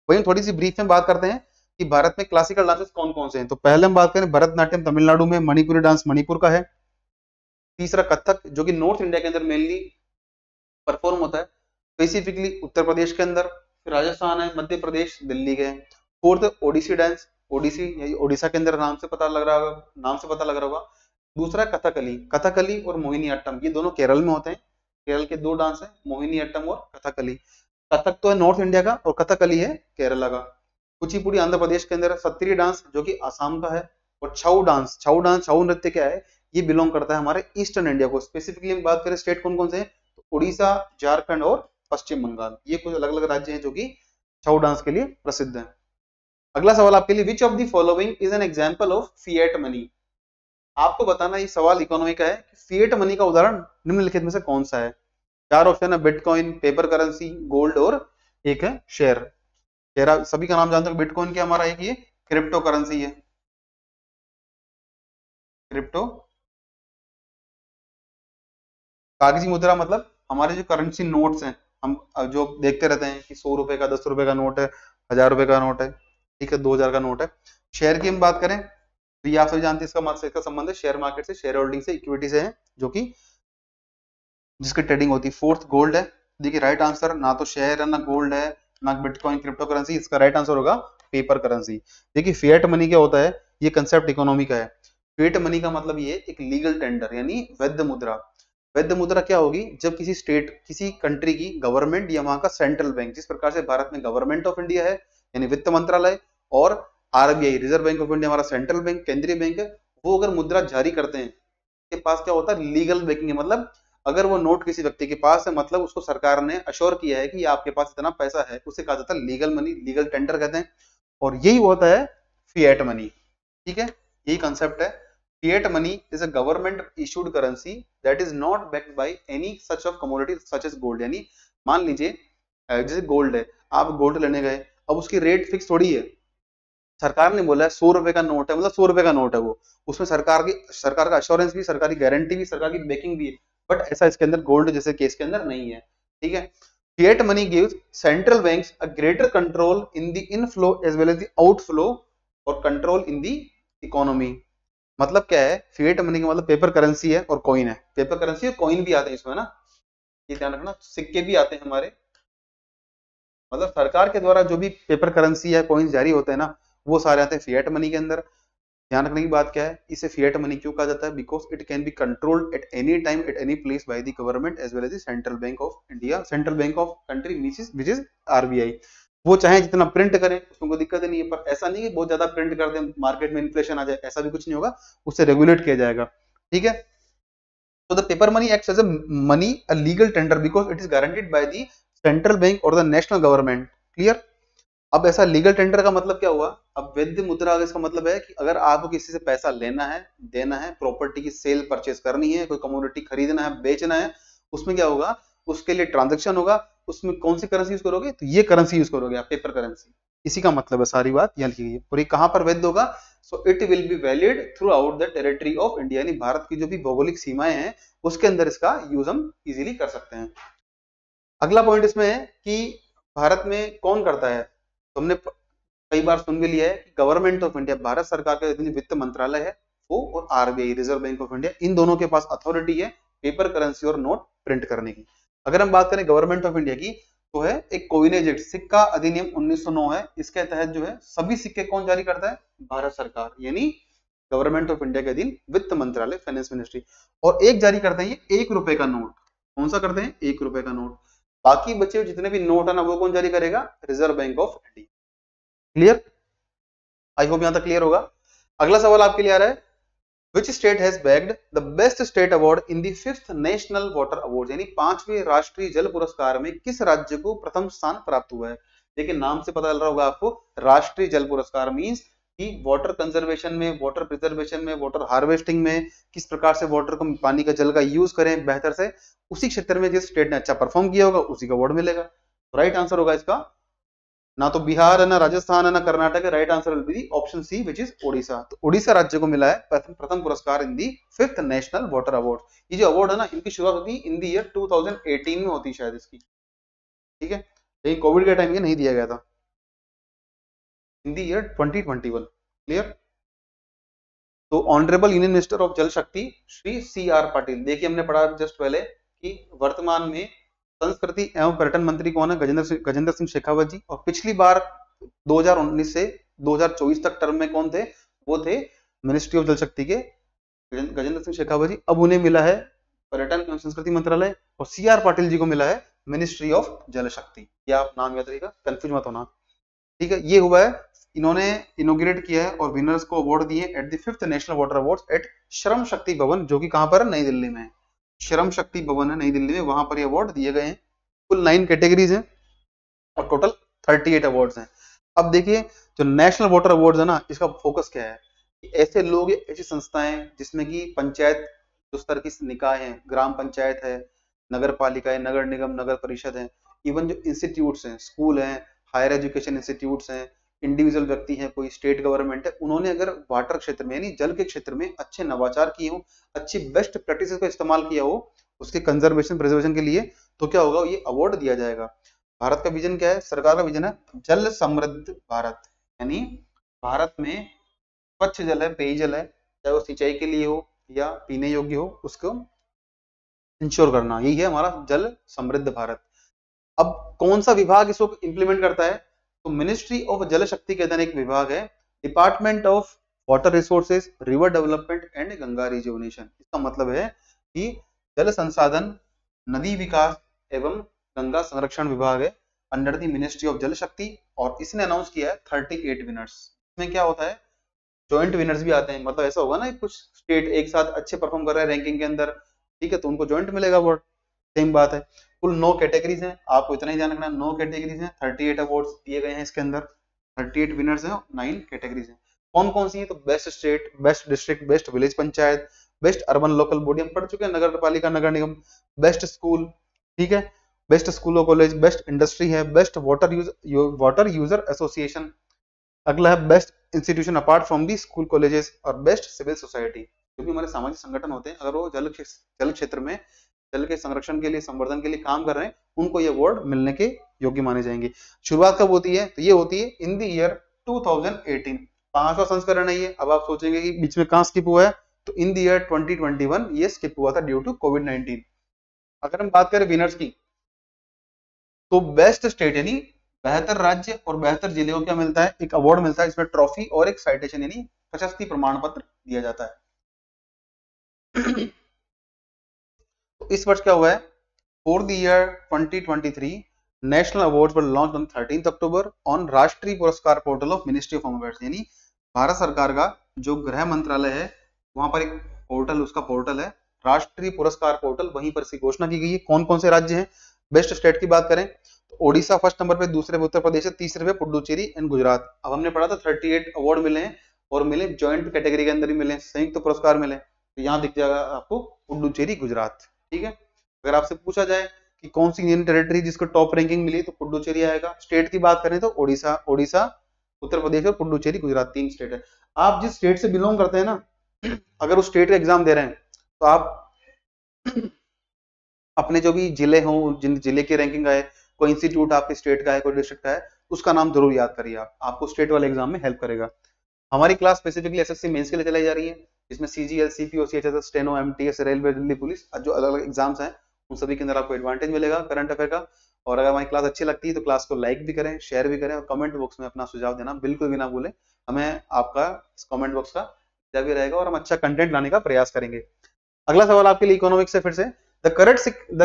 वही थोड़ी सी ब्रीफ में बात करते हैं कि भारत में क्लासिकल डांसेस कौन कौन से हैं, तो पहले हम बात करें भरतनाट्यम तमिलनाडु में, मणिपुरी डांस मणिपुर का है, तीसरा कथक जो कि नॉर्थ इंडिया के अंदर मेनली परफॉर्म होता है, स्पेसिफिकली उत्तर प्रदेश के अंदर, फिर राजस्थान है, मध्य प्रदेश, दिल्ली के। फोर्थ ओडिसी डांस, ओडिसी यानी ओडिशा के अंदर नाम से पता लग रहा होगा। दूसरा कथकली और मोहिनीअट्टम, ये दोनों केरल में होते हैं, केरल के दो डांस है मोहिनीअट्टम और कथकली। कथक तो है नॉर्थ इंडिया का और कथकली है केरला का। कुचिपुड़ी आंध्र प्रदेश के अंदर है, सत्रिया डांस जो कि आसाम का है, और छऊ नृत्य क्या है, ये बिलोंग करता है हमारे ईस्टर्न इंडिया को। स्पेसिफिकली हम बात करें स्टेट कौन कौन से हैं, तो उड़ीसा, झारखंड और पश्चिम बंगाल, ये कुछ अलग अलग राज्य हैं जो कि छऊ डांस के लिए प्रसिद्ध हैं। अगला सवाल आपके लिए, which of the following is an example of fiat money. आपको बताना ये सवाल इकोनॉमी का है कि फिएट मनी का उदाहरण निम्नलिखित में से कौन सा है। 4 ऑप्शन है, बिटकॉइन, पेपर करेंसी, गोल्ड और एक है शेयर। सभी का नाम जानते हो, बिटकॉइन क्या हमारा एक ये क्रिप्टो करेंसी है, क्रिप्टो कागजी मुद्रा, मतलब हमारे जो करेंसी नोट्स हैं, हम जो देखते रहते हैं कि 100 रुपए का, 10 रुपए का नोट है, 1000 रुपए का नोट है, ठीक है, 2000 का नोट है। शेयर की हम बात करें तो ये आप सभी जानते हैं इसका संबंध है शेयर मार्केट से, शेयर होल्डिंग से, इक्विटी से है, जो कि जिसकी ट्रेडिंग होती है। फोर्थ गोल्ड है। देखिए राइट आंसर ना तो शेयर है, ना गोल्ड है, ना बिटकॉइन, क्रिप्टो करेंसी, इसका राइट आंसर होगा पेपर करेंसी। देखिए फिएट मनी क्या होता है, ये कंसेप्ट इकोनॉमी का है। फिएट मनी का मतलब ये एक लीगल टेंडर यानी वैध मुद्रा। वैध मुद्रा क्या होगी, जब किसी स्टेट, किसी कंट्री की गवर्नमेंट या वहां का सेंट्रल बैंक, जिस प्रकार से भारत में गवर्नमेंट ऑफ इंडिया है यानी वित्त मंत्रालय और RBI reserve bank of India हमारा सेंट्रल बैंक, केंद्रीय बैंक है, वो अगर मुद्रा जारी करते हैं, उसके पास क्या होता है लीगल बैंकिंग है, मतलब अगर वो नोट किसी व्यक्ति के पास है, मतलब उसको सरकार ने अश्योर किया है कि आपके पास इतना पैसा है, उसे कहा जाता है लीगल मनी, लीगल टेंडर कहते हैं, और यही होता है फिएट मनी। ठीक है, यही कंसेप्ट है। Fiat money is a government issued currency that is not backed by any such of commodity such as gold। यानी मान लीजिए जैसे गोल्ड है, आप गोल्ड लेने गए, अब उसकी रेट फिक्स थोड़ी है, सरकार ने बोला है 100 रुपए का नोट है, मतलब 100 रुपए का नोट है वो, उसमें सरकार का अश्योरेंस भी, सरकारी गारंटी भी, सरकार की बैकिंग भी है, बट ऐसा इसके अंदर गोल्ड जैसे केस के अंदर नहीं है। ठीक है, Fiat money gives central banks a greater control in the inflow as well as the outflow और control in the economy। मतलब क्या है, फिएट मनी का मतलब पेपर करेंसी है और कॉइन है, पेपर करेंसी और कॉइन भी आते हैं इसमें ना, ये ध्यान रखना, सिक्के भी आते हैं हमारे, मतलब सरकार के द्वारा जो भी पेपर करेंसी या कॉइन जारी होते हैं ना, वो सारे आते हैं फिएट मनी के अंदर। ध्यान रखने की बात क्या है, इसे फिएट मनी क्यों कहा जाता है, because it can be controlled at any time at any place by the government as well as the central bank of India, central bank of country which is RBI. वो चाहे जितना print करें, उसमें कोई दिक्कत नहीं है, पर ऐसा नहीं कि बहुत ज्यादा प्रिंट कर दें मार्केट में इन्फ्लेशन आ जाए, ऐसा भी कुछ नहीं होगा, उससे रेगुलेट किया जाएगा। ठीक है, तो the paper money acts as a money a legal tender because it is guaranteed by the central bank और द नेशनल गवर्नमेंट। क्लियर। अब ऐसा लीगल टेंडर का मतलब क्या हुआ, अब वैध मुद्रा, इसका मतलब है कि अगर आपको किसी से पैसा लेना है, देना है, प्रॉपर्टी की सेल परचेज करनी है, कोई कमोडिटी खरीदना है, बेचना है, उसमें क्या होगा, उसके लिए ट्रांजेक्शन होगा, उसमें कौन सी करेंसी यूज करोगे, तो ये करेंसी यूज करोगे आप, पेपर करेंसी, इसी का मतलब है सारी बात यहाँ लिखी गई है। और ये कहाँ पर वैध होगा, so it will be valid throughout the territory of India, यानी भारत की जो भी भौगोलिक सीमाएं हैं उसके अंदर इसका यूज हम इजीली कर सकते हैं। अगला पॉइंट इसमें है कि भारत में कौन करता है, तो हमने कई बार सुन भी लिया है कि गवर्नमेंट ऑफ इंडिया, भारत सरकार का जो वित्त मंत्रालय है वो, और RBI reserve bank of India, इन दोनों के पास अथॉरिटी है पेपर करेंसी और नोट प्रिंट करने की। अगर हम बात करें गवर्नमेंट ऑफ इंडिया की, तो है एक कोइनेज एक्ट, सिक्का अधिनियम 1909 है, इसके तहत जो है सभी सिक्के कौन जारी करता है, भारत सरकार, यानी गवर्नमेंट ऑफ इंडिया के अधीन वित्त मंत्रालय फाइनेंस मिनिस्ट्री। और एक जारी करते हैं ये ₹1 का नोट, कौन सा करते हैं ₹1 का नोट। बाकी बचे जितने भी नोट है ना वो कौन जारी करेगा, reserve bank of India. Clear, I hope यहां तक क्लियर होगा। अगला सवाल आपके लिए आ रहा है, Which state has bagged the best state award in the 5th national water award, यानी 5वें राष्ट्रीय जल पुरस्कार में किस राज्य को प्रथम स्थान प्राप्त हुआ है। देखिए नाम से पता चल रहा होगा आपको, राष्ट्रीय जल पुरस्कार मींस कि वाटर कंजर्वेशन में, वाटर प्रिजर्वेशन में, वाटर हार्वेस्टिंग में किस प्रकार से वाटर को, पानी का, जल का यूज करें बेहतर से, उसी क्षेत्र में जिस स्टेट ने अच्छा परफॉर्म किया होगा उसी का अवार्ड मिलेगा। राइट आंसर होगा इसका ना तो बिहार है, ना राजस्थान है, ना कर्नाटक है। Right answer will be the option C which is Odisha. तो ओडिशा राज्य को मिला है प्रथम पुरस्कार in the 5th national water award. ये जो अवार्ड है ना, इनकी शुरुआत होती इन दी ईयर 2018 में होती शायद इसकी, ठीक है, लेकिन कोविड के टाइम ये नहीं दिया गया था, इन दी ईयर 2021। क्लियर, तो honourable union minister of Jal Shakti Shri CR Patil. देखिए हमने पढ़ा जस्ट पहले कि वर्तमान में संस्कृति एवं पर्यटन मंत्री कौन है, गजेंद्र सिंह शेखावत जी। और पिछली बार 2019 से 2024 तक टर्म में कौन थे, वो थे मिनिस्ट्री ऑफ जल शक्ति के गजेंद्र सिंह शेखावत जी। अब उन्हें मिला है पर्यटन एवं संस्कृति मंत्रालय, और CR पाटिल जी को मिला है मिनिस्ट्री ऑफ जल शक्ति। यह आप नाम याद रखिएगा, कंफ्यूज मत होना, ठीक है। ये हुआ है, इन्होंने इनोग्रेट किया है और विनर्स को अवार्ड दिए at the 5th national water award at Shram Shakti भवन, जो कि कहां पर है, नई दिल्ली में। श्रम शक्ति भवन है नई दिल्ली में, वहां पर ये अवार्ड दिए गए हैं। कुल 9 कैटेगरीज हैं और टोटल 38 अवार्ड्स हैं। अब देखिए जो नेशनल वाटर अवार्ड्स है ना, इसका फोकस क्या है कि ऐसे लोग, ऐसी संस्थाएं जिसमें कि पंचायत जो स्तर की निकाय है, ग्राम पंचायत है, नगर पालिका है, नगर निगम, नगर परिषद है, इवन जो इंस्टीट्यूट है, स्कूल है, हायर एजुकेशन इंस्टीट्यूट है, इंडिविजुअल व्यक्ति है, कोई स्टेट गवर्नमेंट है, उन्होंने अगर वाटर क्षेत्र में यानी जल के क्षेत्र में अच्छे नवाचार किए हो, अच्छी बेस्ट प्रैक्टिसेस का इस्तेमाल किया हो उसके कंजर्वेशन प्रिजर्वेशन के लिए, तो क्या होगा, ये अवार्ड दिया जाएगा। भारत का विजन क्या है, सरकार का विजन है जल समृद्ध भारत, यानी भारत में स्वच्छ जल है, पेयजल है, चाहे वो सिंचाई के लिए हो या पीने योग्य हो, उसको इंश्योर करना, यही है हमारा जल समृद्ध भारत। अब कौन सा विभाग इसको इम्प्लीमेंट करता है, तो मिनिस्ट्री ऑफ जल शक्ति के अंदर एक विभाग है, department of water resources, river development and Ganga rejuvenation. इसका मतलब है कि जल संसाधन, नदी विकास एवं गंगा संरक्षण विभाग है under the ministry of Jal शक्ति। और इसने अनाउंस किया है 38 विनर्स। इसमें क्या होता है, जॉइंट विनर्स भी आते हैं, मतलब ऐसा होगा ना कुछ स्टेट एक साथ अच्छे परफॉर्म कर रहे हैं रैंकिंग के अंदर, ठीक है, तो उनको जॉइंट मिलेगा अवार्ड। सेम बात है, कुल 9 कैटेगरीज हैं, आपको इतना ही ध्यान रखना, 9 कैटेगरीज हैं, 38 अवार्ड्स दिए गए हैं इसके अंदर, 38 विनर्स हैं, 9 कैटेगरीज हैं। कौन कौन सी हैं, तो best state, best district, best village panchayat, best urban local body, हम पढ़ चुके हैं, नगर पालिका, नगर निगम, बेस्ट स्कूल, ठीक है, बेस्ट स्कूल और कॉलेज, बेस्ट इंडस्ट्री है, बेस्ट वाटर यूजर एसोसिएशन, अगला है best institution apart from the school colleges, और बेस्ट सिविल सोसाइटी, क्योंकि हमारे सामाजिक संगठन होते हैं, अगर वो जल क्षेत्र में, जल के संरक्षण के लिए, संवर्धन के लिए काम कर रहे हैं, उनको ये अवार्ड मिलने के योग्य माने जाएंगे। शुरुआत कब होती है, तो ये होती है इन द ईयर 2018, 5वां संस्करण है ये। अब आप सोचेंगे कि बीच में कहां स्किप हुआ है, तो इन द ईयर 2021 ये स्किप हुआ था ड्यू टू कोविड-19। अगर हम बात करें विनर्स की, तो बेस्ट स्टेट यानी बेहतर राज्य और बेहतर जिले को क्या मिलता है, एक अवार्ड मिलता है, इसमें ट्रॉफी और एक साइटेशन यानी प्रशस्ति प्रमाण पत्र दिया जाता है। इस वर्ष क्या हुआ है, for the year 2023 national awards were launched on 13 October on राष्ट्रीय पुरस्कार portal of ministry of home affairs, यानी भारत सरकार का जो गृह मंत्रालय है वहां पर एक पोर्टल, उसका पोर्टल है राष्ट्रीय पुरस्कार पोर्टल, वहीं पर इसकी घोषणा की गई है। कौन कौन से राज्य हैं, बेस्ट स्टेट की बात करें तो ओडिशा फर्स्ट नंबर पे, दूसरे पे उत्तर प्रदेश है, तीसरे पे पुडुचेरी एंड गुजरात। अब हमने पढ़ा था 38 अवार्ड मिले हैं और मिले ज्वाइंट कैटेगरी के अंदर ही मिले, संयुक्त तो पुरस्कार मिले, तो यहाँ दिख जाएगा आपको पुडुचेरी गुजरात, ठीक है। अगर आपसे पूछा जाए कि कौन सी इंडियन टेरिटरी जिसको टॉप रैंकिंग मिली, तो पुडुचेरी आएगा। स्टेट की बात करें तो ओडिशा, उत्तर प्रदेश और पुडुचेरी गुजरात, 3 स्टेट है। आप जिस स्टेट से बिलोंग करते हैं ना, अगर उस स्टेट का एग्जाम दे रहे हैं तो आप अपने जो भी जिले हो, जिन जिले की रैंकिंग आए, कोई इंस्टीट्यूट आपके स्टेट का है, कोई डिस्ट्रिक्ट का है, उसका नाम जरूर याद करिए आप, आपको स्टेट वाले एग्जाम में हेल्प करेगा। हमारी क्लास स्पेसिफिकली SSC मेंस के लिए चलाई जा रही है, इसमें CGL, CPO, CHS, steno, MTS, railway, Delhi police, जो अलग अलग एग्जाम्स हैं उन सभी के अंदर आपको एडवांटेज मिलेगा करंट अफेयर का। और अगर हमारी क्लास अच्छी लगती है तो क्लास को लाइक भी करें, शेयर भी करें, और कमेंट बॉक्स में अपना सुझाव देना बिल्कुल भी ना भूलें। हमें आपका इस कमेंट बॉक्स का भी रहेगा और हम अच्छा कंटेंट लाने का प्रयास करेंगे। अगला सवाल आपके लिए इकोनॉमिक्स से फिर से। The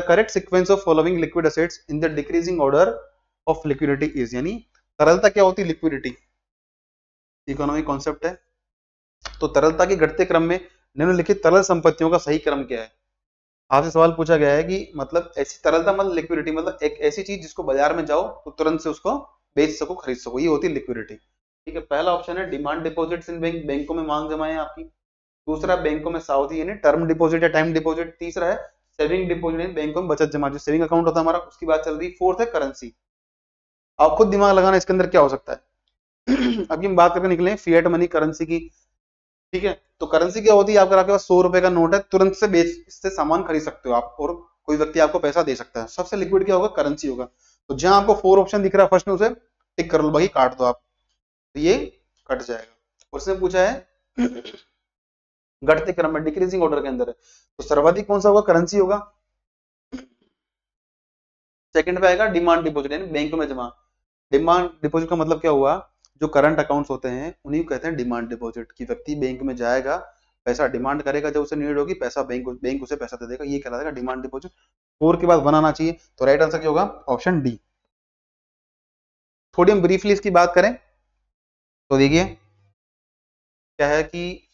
correct sequence of following liquid assets in the decreasing order of liquidity is, यानी तरलता क्या होती है, लिक्विडिटी इकोनॉमिक कॉन्सेप्ट है, तो तरलता के घटते क्रम में निम्नलिखित तरल संपत्तियों का सही क्रम क्या है। आपसे सवाल पूछा गया है कि मतलब ऐसी तरलता मतलब लिक्विडिटी, मतलब एक ऐसी चीज जिसको बाजार में जाओ तो तुरंत से उसको बेच सको, खरीद सको, ये होती है लिक्विडिटी। ठीक है, पहला ऑप्शन है डिमांड डिपॉजिट्स इन बैंक, बैंकों में मांग जमाएं आपकी। दूसरा बैंकों में सावधि यानी टर्म डिपॉजिट या टाइम डिपॉजिट। तीसरा है सेविंग डिपॉजिट, बैंकों में बचत जमा, जो सेविंग अकाउंट होता है हमारा, उसकी बात चल रही। फोर्थ है करेंसी। आप खुद दिमाग लगाना इसके अंदर क्या हो सकता है। अभी हम बात करके निकले फिएट मनी करेंसी की। ठीक है, तो करेंसी क्या होती है, अगर आपके पास 100 रुपए का नोट है तुरंत से बेच, इससे सामान खरीद सकते हो आप और कोई व्यक्ति आपको पैसा दे सकता है। सबसे लिक्विड क्या होगा, करेंसी होगा। तो जहां आपको 4 ऑप्शन दिख रहा है फर्स्ट में उसे टिक कर लो, बाकी काट दो आप, तो ये कट जाएगा। और उसने पूछा है घटते क्रम में, डिक्रीजिंग ऑर्डर के अंदर है, तो सर्वाधिक कौन सा होगा, करेंसी होगा। सेकेंड पे आएगा डिमांड डिपोजिट यानी बैंकों में जमा। डिमांड डिपोजिट का मतलब क्या हुआ, जो करंट अकाउंट्स होते हैं उन्हीं को कहते हैं डिमांड डिपॉजिट, कि व्यक्ति बैंक में जाएगा, पैसा डिमांड करेगा, जब उसे नीड होगी पैसा बैंक उसे पैसा दे देगा, ये कहलाता है डिमांड डिपॉजिट। 4 के बाद बनाना चाहिए, तो राइट आंसर क्या होगा, ऑप्शन डी। थोड़ी हम ब्रीफली इसकी बात करें तो देखिए क्या है कि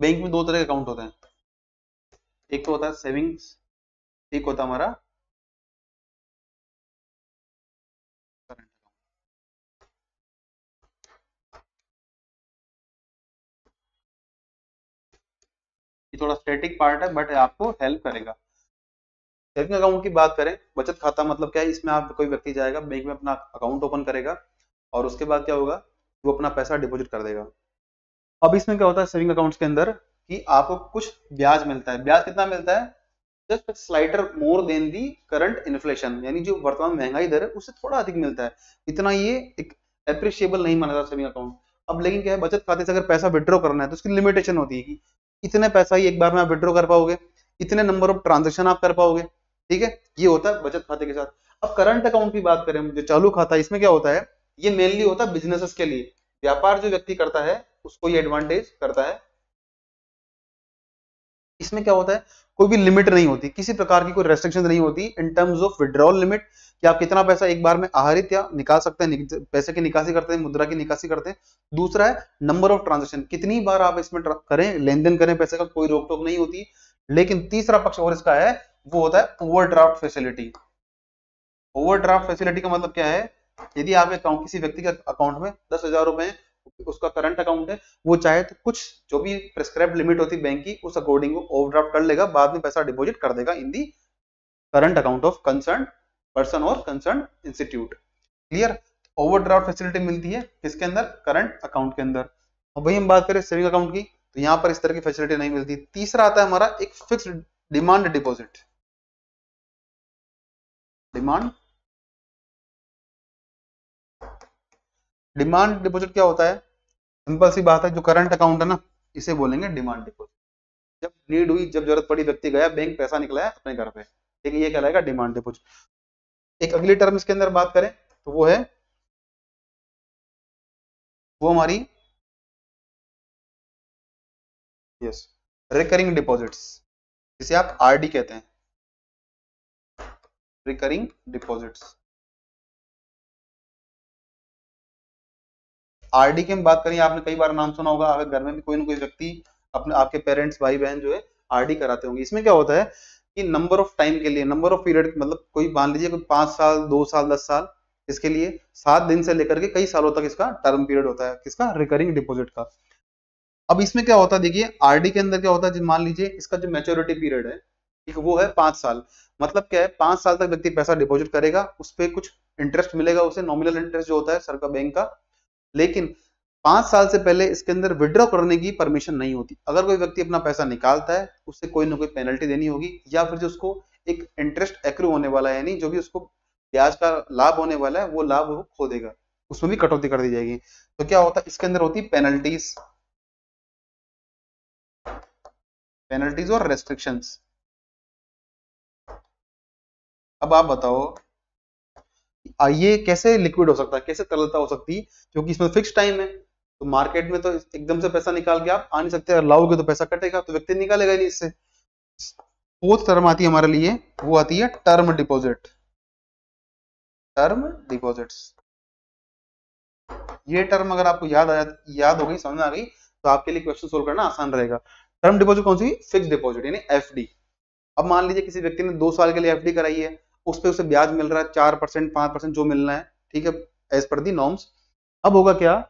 बैंक में 2 तरह के अकाउंट होते हैं, एक तो होता है सेविंग्स, एक होता है हमारा थोड़ा स्टैटिक पार्ट है बट आपको हेल्प करेगा। सेविंग अकाउंट की बात करें, बचत खाता मतलब क्या है, इसमें आप कोई व्यक्ति जाएगा बैंक में अपना अकाउंट ओपन करेगा और उसके बाद क्या होगा, वो अपना पैसा डिपॉजिट कर देगा। अब इसमें क्या होता है सेविंग अकाउंट्स के अंदर कि आपको कुछ ब्याज मिलता है। ब्याज कितना मिलता है, just slightly more than the current inflation, यानी जो वर्तमान महंगाई दर है उससे थोड़ा अधिक मिलता है, इतना ये एक एप्रिशिएबल नहीं माना जाता सेविंग अकाउंट। अब लेकिन क्या है, बचत खाते से अगर पैसा विड्रॉ करना है तो उसकी लिमिटेशन होती है कि इतने पैसा ही एक बार में आप विड्रॉ कर पाओगे, इतने नंबर ऑफ ट्रांजैक्शन आप कर पाओगे। ठीक है, ये होता है बचत खाते के साथ। अब करंट अकाउंट की बात करें, जो चालू खाता है, इसमें क्या होता है, ये मेनली होता है बिजनेसेस के लिए, व्यापार जो व्यक्ति करता है उसको ये एडवांटेज करता है। इसमें क्या होता है, कोई भी लिमिट नहीं होती, किसी प्रकार की कोई रेस्ट्रिक्शन नहीं होती in terms of withdrawal limit, कि आप कितना पैसा एक बार में आहरित या निकाल सकते हैं, पैसे की निकासी करते हैं, मुद्रा की निकासी करते हैं। दूसरा है नंबर ऑफ ट्रांजैक्शन, कितनी बार आप इसमें करें, लेन देन करें पैसे का, कोई रोक टोक नहीं होती। लेकिन तीसरा पक्ष और इसका है, वो होता है ओवरड्राफ्ट फैसिलिटी। ओवरड्राफ्ट फैसिलिटी का मतलब क्या है, यदि आप अकाउंट किसी व्यक्ति के अकाउंट में 10,000 रुपए उसका करंट अकाउंट है, वो चाहे तो कुछ जो भी प्रिस्क्राइब लिमिट होती बैंक की उस अकॉर्डिंग वो ओवरड्राफ्ट कर लेगा, बाद में पैसा डिपॉजिट कर देगा in the current account of concern person और concern institute. Clear, overdraft facility मिलती है किसके अंदर, करंट अकाउंट के अंदर। अब वही हम बात करें सेविंग अकाउंट की, तो यहाँ पर इस तरह की फैसिलिटी नहीं मिलती। तीसरा आता है हमारा एक fixed demand deposit, demand deposit क्या होता है, सिंपल सी बात है, जो करंट अकाउंट है ना इसे बोलेंगे डिमांड डिपॉजिट। जब नीड हुई, जब जरूरत पड़ी, व्यक्ति गया बैंक, पैसा निकला है अपने घर पे, ठीक है, ये कहलाएगा डिमांड डिपॉजिट। एक अगली टर्म इसके अंदर बात करें तो वो है, वो हमारी यस रिकरिंग डिपॉजिट्स, जिसे आप आरडी कहते हैं, रिकरिंग डिपॉजिट्स। आरडी की हम बात करें, आपने कई बार नाम सुना होगा, आपके घर में भी कोई ना कोई व्यक्ति अपने, आपके पेरेंट्स, भाई बहन जो है आरडी कराते होंगे। इसमें क्या होता है कि नंबर ऑफ टाइम के लिए, नंबर ऑफ पीरियड, मतलब कोई मान लीजिए कोई 5 साल, 2 साल, 10 साल, इसके लिए 7 दिन से लेकर के कई सालों तक इसका टर्म पीरियड होता है, किसका, रिकरिंग डिपोजिट का। अब इसमें क्या होता है, देखिए आरडी के अंदर क्या होता है, मान लीजिए इसका जो मैच्योरिटी पीरियड है ठीक है, वो है 5 साल। मतलब क्या है, 5 साल तक व्यक्ति पैसा डिपोजिट करेगा, उस पर कुछ इंटरेस्ट मिलेगा उसे, नॉमिनल इंटरेस्ट जो होता है सर का बैंक का। लेकिन 5 साल से पहले इसके अंदर विड्रॉ करने की परमिशन नहीं होती। अगर कोई व्यक्ति अपना पैसा निकालता है उससे कोई ना कोई पेनल्टी देनी होगी, या फिर जो उसको एक इंटरेस्ट एक्रू होने वाला है, यानी जो भी उसको ब्याज का लाभ होने वाला है वो लाभ वो खो देगा, उसमें भी कटौती कर दी जाएगी। तो क्या होता है, इसके अंदर होती पेनल्टीज, पेनल्टीज और रेस्ट्रिक्शंस। अब आप बताओ ये कैसे लिक्विड हो सकता है, कैसे तरलता हो सकती है, क्योंकि इसमें फिक्स टाइम है, तो मार्केट में तो एकदम से पैसा निकाल के आप आ नहीं सकते, लाओगे तो पैसा कटेगा, तो व्यक्ति निकालेगा नहीं इससे। फोर्थ टर्म आती है हमारे लिए, वो आती है टर्म डिपॉजिट। टर्म डिपॉजिट्स ये टर्म अगर आपको याद हो गई, समझ आ गई, तो आपके लिए क्वेश्चन सोल्व करना आसान रहेगा। टर्म डिपॉजिट कौन सी? फिक्स डिपॉजिट यानी एफडी। अब मान लीजिए किसी व्यक्ति ने 2 साल के लिए एफडी कराई है, उस पर उसे ब्याज मिल रहा है 4%, 5% जो मिलना है, ठीक है, एज पर दी नॉर्म्स। अब होगा क्या,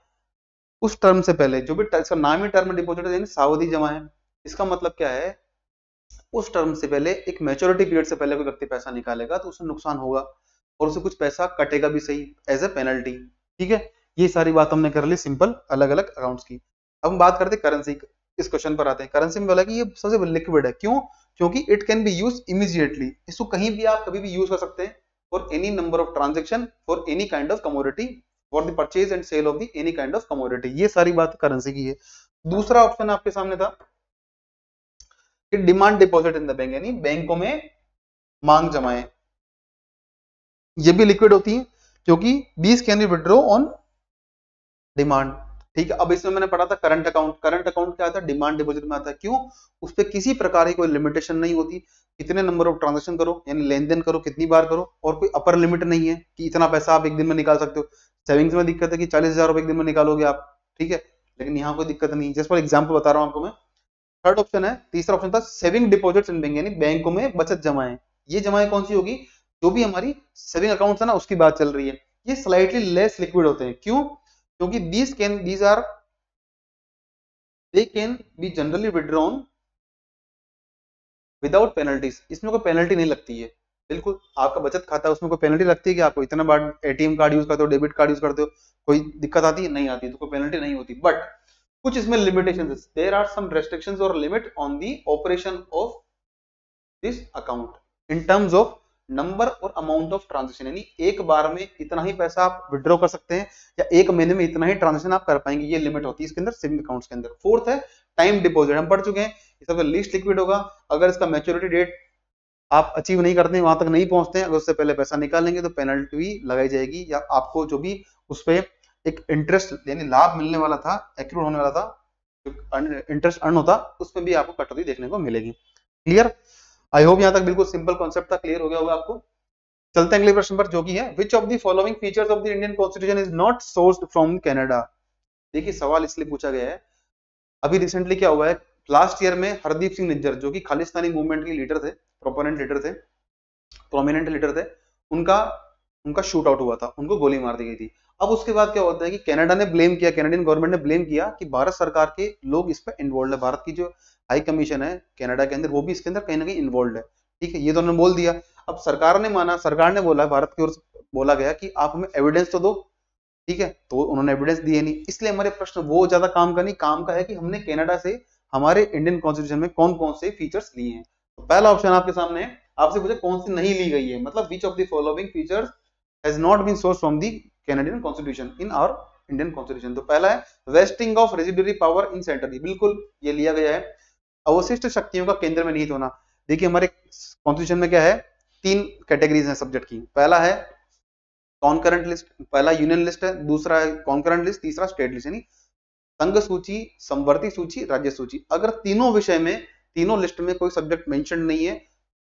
उस टर्म से पहले जो भी, इसका नाम ही टर्म डिपॉजिट है यानी सावधि जमा है, इसका मतलब क्या है, उस टर्म से पहले एक मैच्योरिटी पीरियड से पहले कोई व्यक्ति पैसा निकालेगा तो उसे नुकसान होगा और उसे कुछ पैसा कटेगा भी सही एज ए पेनल्टी। ठीक है, ये सारी बात हमने कर ली सिंपल अलग अलग अकाउंट्स की। अब हम बात करते हैं करेंसी। इस क्वेश्चन पर आते हैं। करेंसी में बोला कि ये सबसे लिक्विड है, क्यों? क्योंकि it can be use immediately, इसको कहीं भी आप कभी भी यूज कर सकते हैं for any number of transaction, for any kind of commodity, for the purchase and sale of the any kind of commodity. ये सारी बात करेंसी की है। दूसरा ऑप्शन आपके सामने था कि demand deposit in the bank यानी बैंकों में मांग जमाएं, ये भी लिक्विड होती है क्योंकि 20 can be withdraw on demand. ठीक है, अब इसमें मैंने पढ़ा था करंट अकाउंट। करंट अकाउंट क्या आता है? डिमांड डिपॉजिट में आता है। क्यों? उस पर किसी प्रकार की कोई लिमिटेशन नहीं होती, कितने नंबर ऑफ ट्रांजेक्शन करो यानी लेन देन करो, कितनी बार करो, और कोई अपर लिमिट नहीं है कि इतना पैसा आप एक दिन में निकाल सकते हो। सेविंग्स में दिक्कत है कि 40,000 रुपए एक दिन में निकालोगे आप, ठीक है, लेकिन यहाँ कोई दिक्कत नहीं है। जस्ट फॉर एग्जाम्पल बता रहा हूँ आपको मैं। थर्ड ऑप्शन है, तीसरा ऑप्शन था सेविंग डिपॉजिट इन बैंक यानी बैंकों में बचत जमाएं। ये जमाएं कौन सी होगी? जो भी हमारी सेविंग अकाउंट है ना, उसकी बात चल रही है। ये स्लाइटली लेस लिक्विड होते हैं, क्यों? क्योंकि they can be generally withdrawn without penalties. इसमें कोई पेनल्टी नहीं लगती है, बिल्कुल आपका बचत खाता है, उसमें कोई पेनल्टी लगती है कि आपको इतना बार एटीएम कार्ड यूज करते हो, डेबिट कार्ड यूज करते हो, कोई दिक्कत आती है? नहीं आती है, तो कोई पेनल्टी नहीं होती। बट कुछ इसमें limitations, there are some restrictions और limit on the operation of this account in terms of number और अमाउंट ऑफ ट्रांजेक्शन, यानी एक बार में इतना ही पैसा आप विड्रॉ कर सकते हैं या एक महीने में इतना ही ट्रांजेक्शन आप कर पाएंगे, ये लिमिट होती है इसके अंदर, सेविंग अकाउंट्स के अंदर। फोर्थ है टाइम डिपॉजिट, हम पढ़ चुके हैं, ये सबसे लीस्ट लिक्विड होगा। अगर इसका मैच्योरिटी डेट आप अचीव नहीं करते, वहां तक नहीं पहुंचते हैं, अगर उससे पहले पैसा निकालेंगे तो पेनल्टी भी लगाई जाएगी, या आपको जो भी उस पर एक इंटरेस्ट यानी लाभ मिलने वाला था, एक्रूड होने वाला था, इंटरेस्ट अर्न होता, उसमें भी आपको कटौती देखने को मिलेगी। क्लियर? आई होप यहाँ तक बिल्कुल सिंपल कॉन्सेप्ट था, क्लियर हो गया होगा आपको। चलते हैं अगले प्रश्न पर, जो कि है which of the following features of the Indian constitution is not sourced from Canada. देखिए सवाल इसलिए पूछा गया है, अभी रिसेंटली क्या हुआ है, लास्ट ईयर में हरदीप सिंह निज्जर जो कि खालिस्तानी मूवमेंट के लीडर थे, प्रोपोनेंट लीडर थे, प्रोमिनेंट लीडर थे, उनका शूट आउट हुआ था, उनको गोली मार दी गई थी। अब उसके बाद क्या होता है कि कनाडा ने ब्लेम किया, कैनेडियन गवर्नमेंट ने ब्लेम किया कि भारत सरकार के लोग इस पर इन्वॉल्व है, भारत की जो हाई कमीशन है कनाडा के अंदर वो भी इसके अंदर कहीं ना कहीं इन्वॉल्व है। ठीक है, ये तो उन्होंने बोल दिया। अब सरकार ने माना, सरकार ने बोला, भारत की ओर बोला गया कि आप हमें एविडेंस तो दो, ठीक है, तो उन्होंने एविडेंस दिए नहीं। इसलिए हमारे प्रश्न वो ज्यादा काम का नहीं, काम का है कि हमने कनाडा से हमारे इंडियन कॉन्स्टिट्यूशन में कौन कौन से फीचर्स लिए हैं। तो पहला ऑप्शन आपके सामने है, आपसे पूछा कौन सी नहीं ली गई है, मतलब which of the following features has not been source from the Canadian constitution in our Indian constitution. तो पहला है vesting of residuary power in centre, बिल्कुल ये लिया गया है, अवशिष्ट शक्तियों का केंद्र में निहित होना। देखिए हमारे कॉन्स्टिट्यूशन में क्या है, 3 कैटेगरीज हैं सब्जेक्ट की, पहला है कॉन्करेंट लिस्ट, पहला यूनियन लिस्ट है, दूसरा है कॉन्करेंट लिस्ट, तीसरा स्टेट लिस्ट यानी संघ सूची, समवर्ती सूची, राज्य सूची। अगर तीनों विषय में, तीनों लिस्ट में कोई सब्जेक्ट मेंशन नहीं है,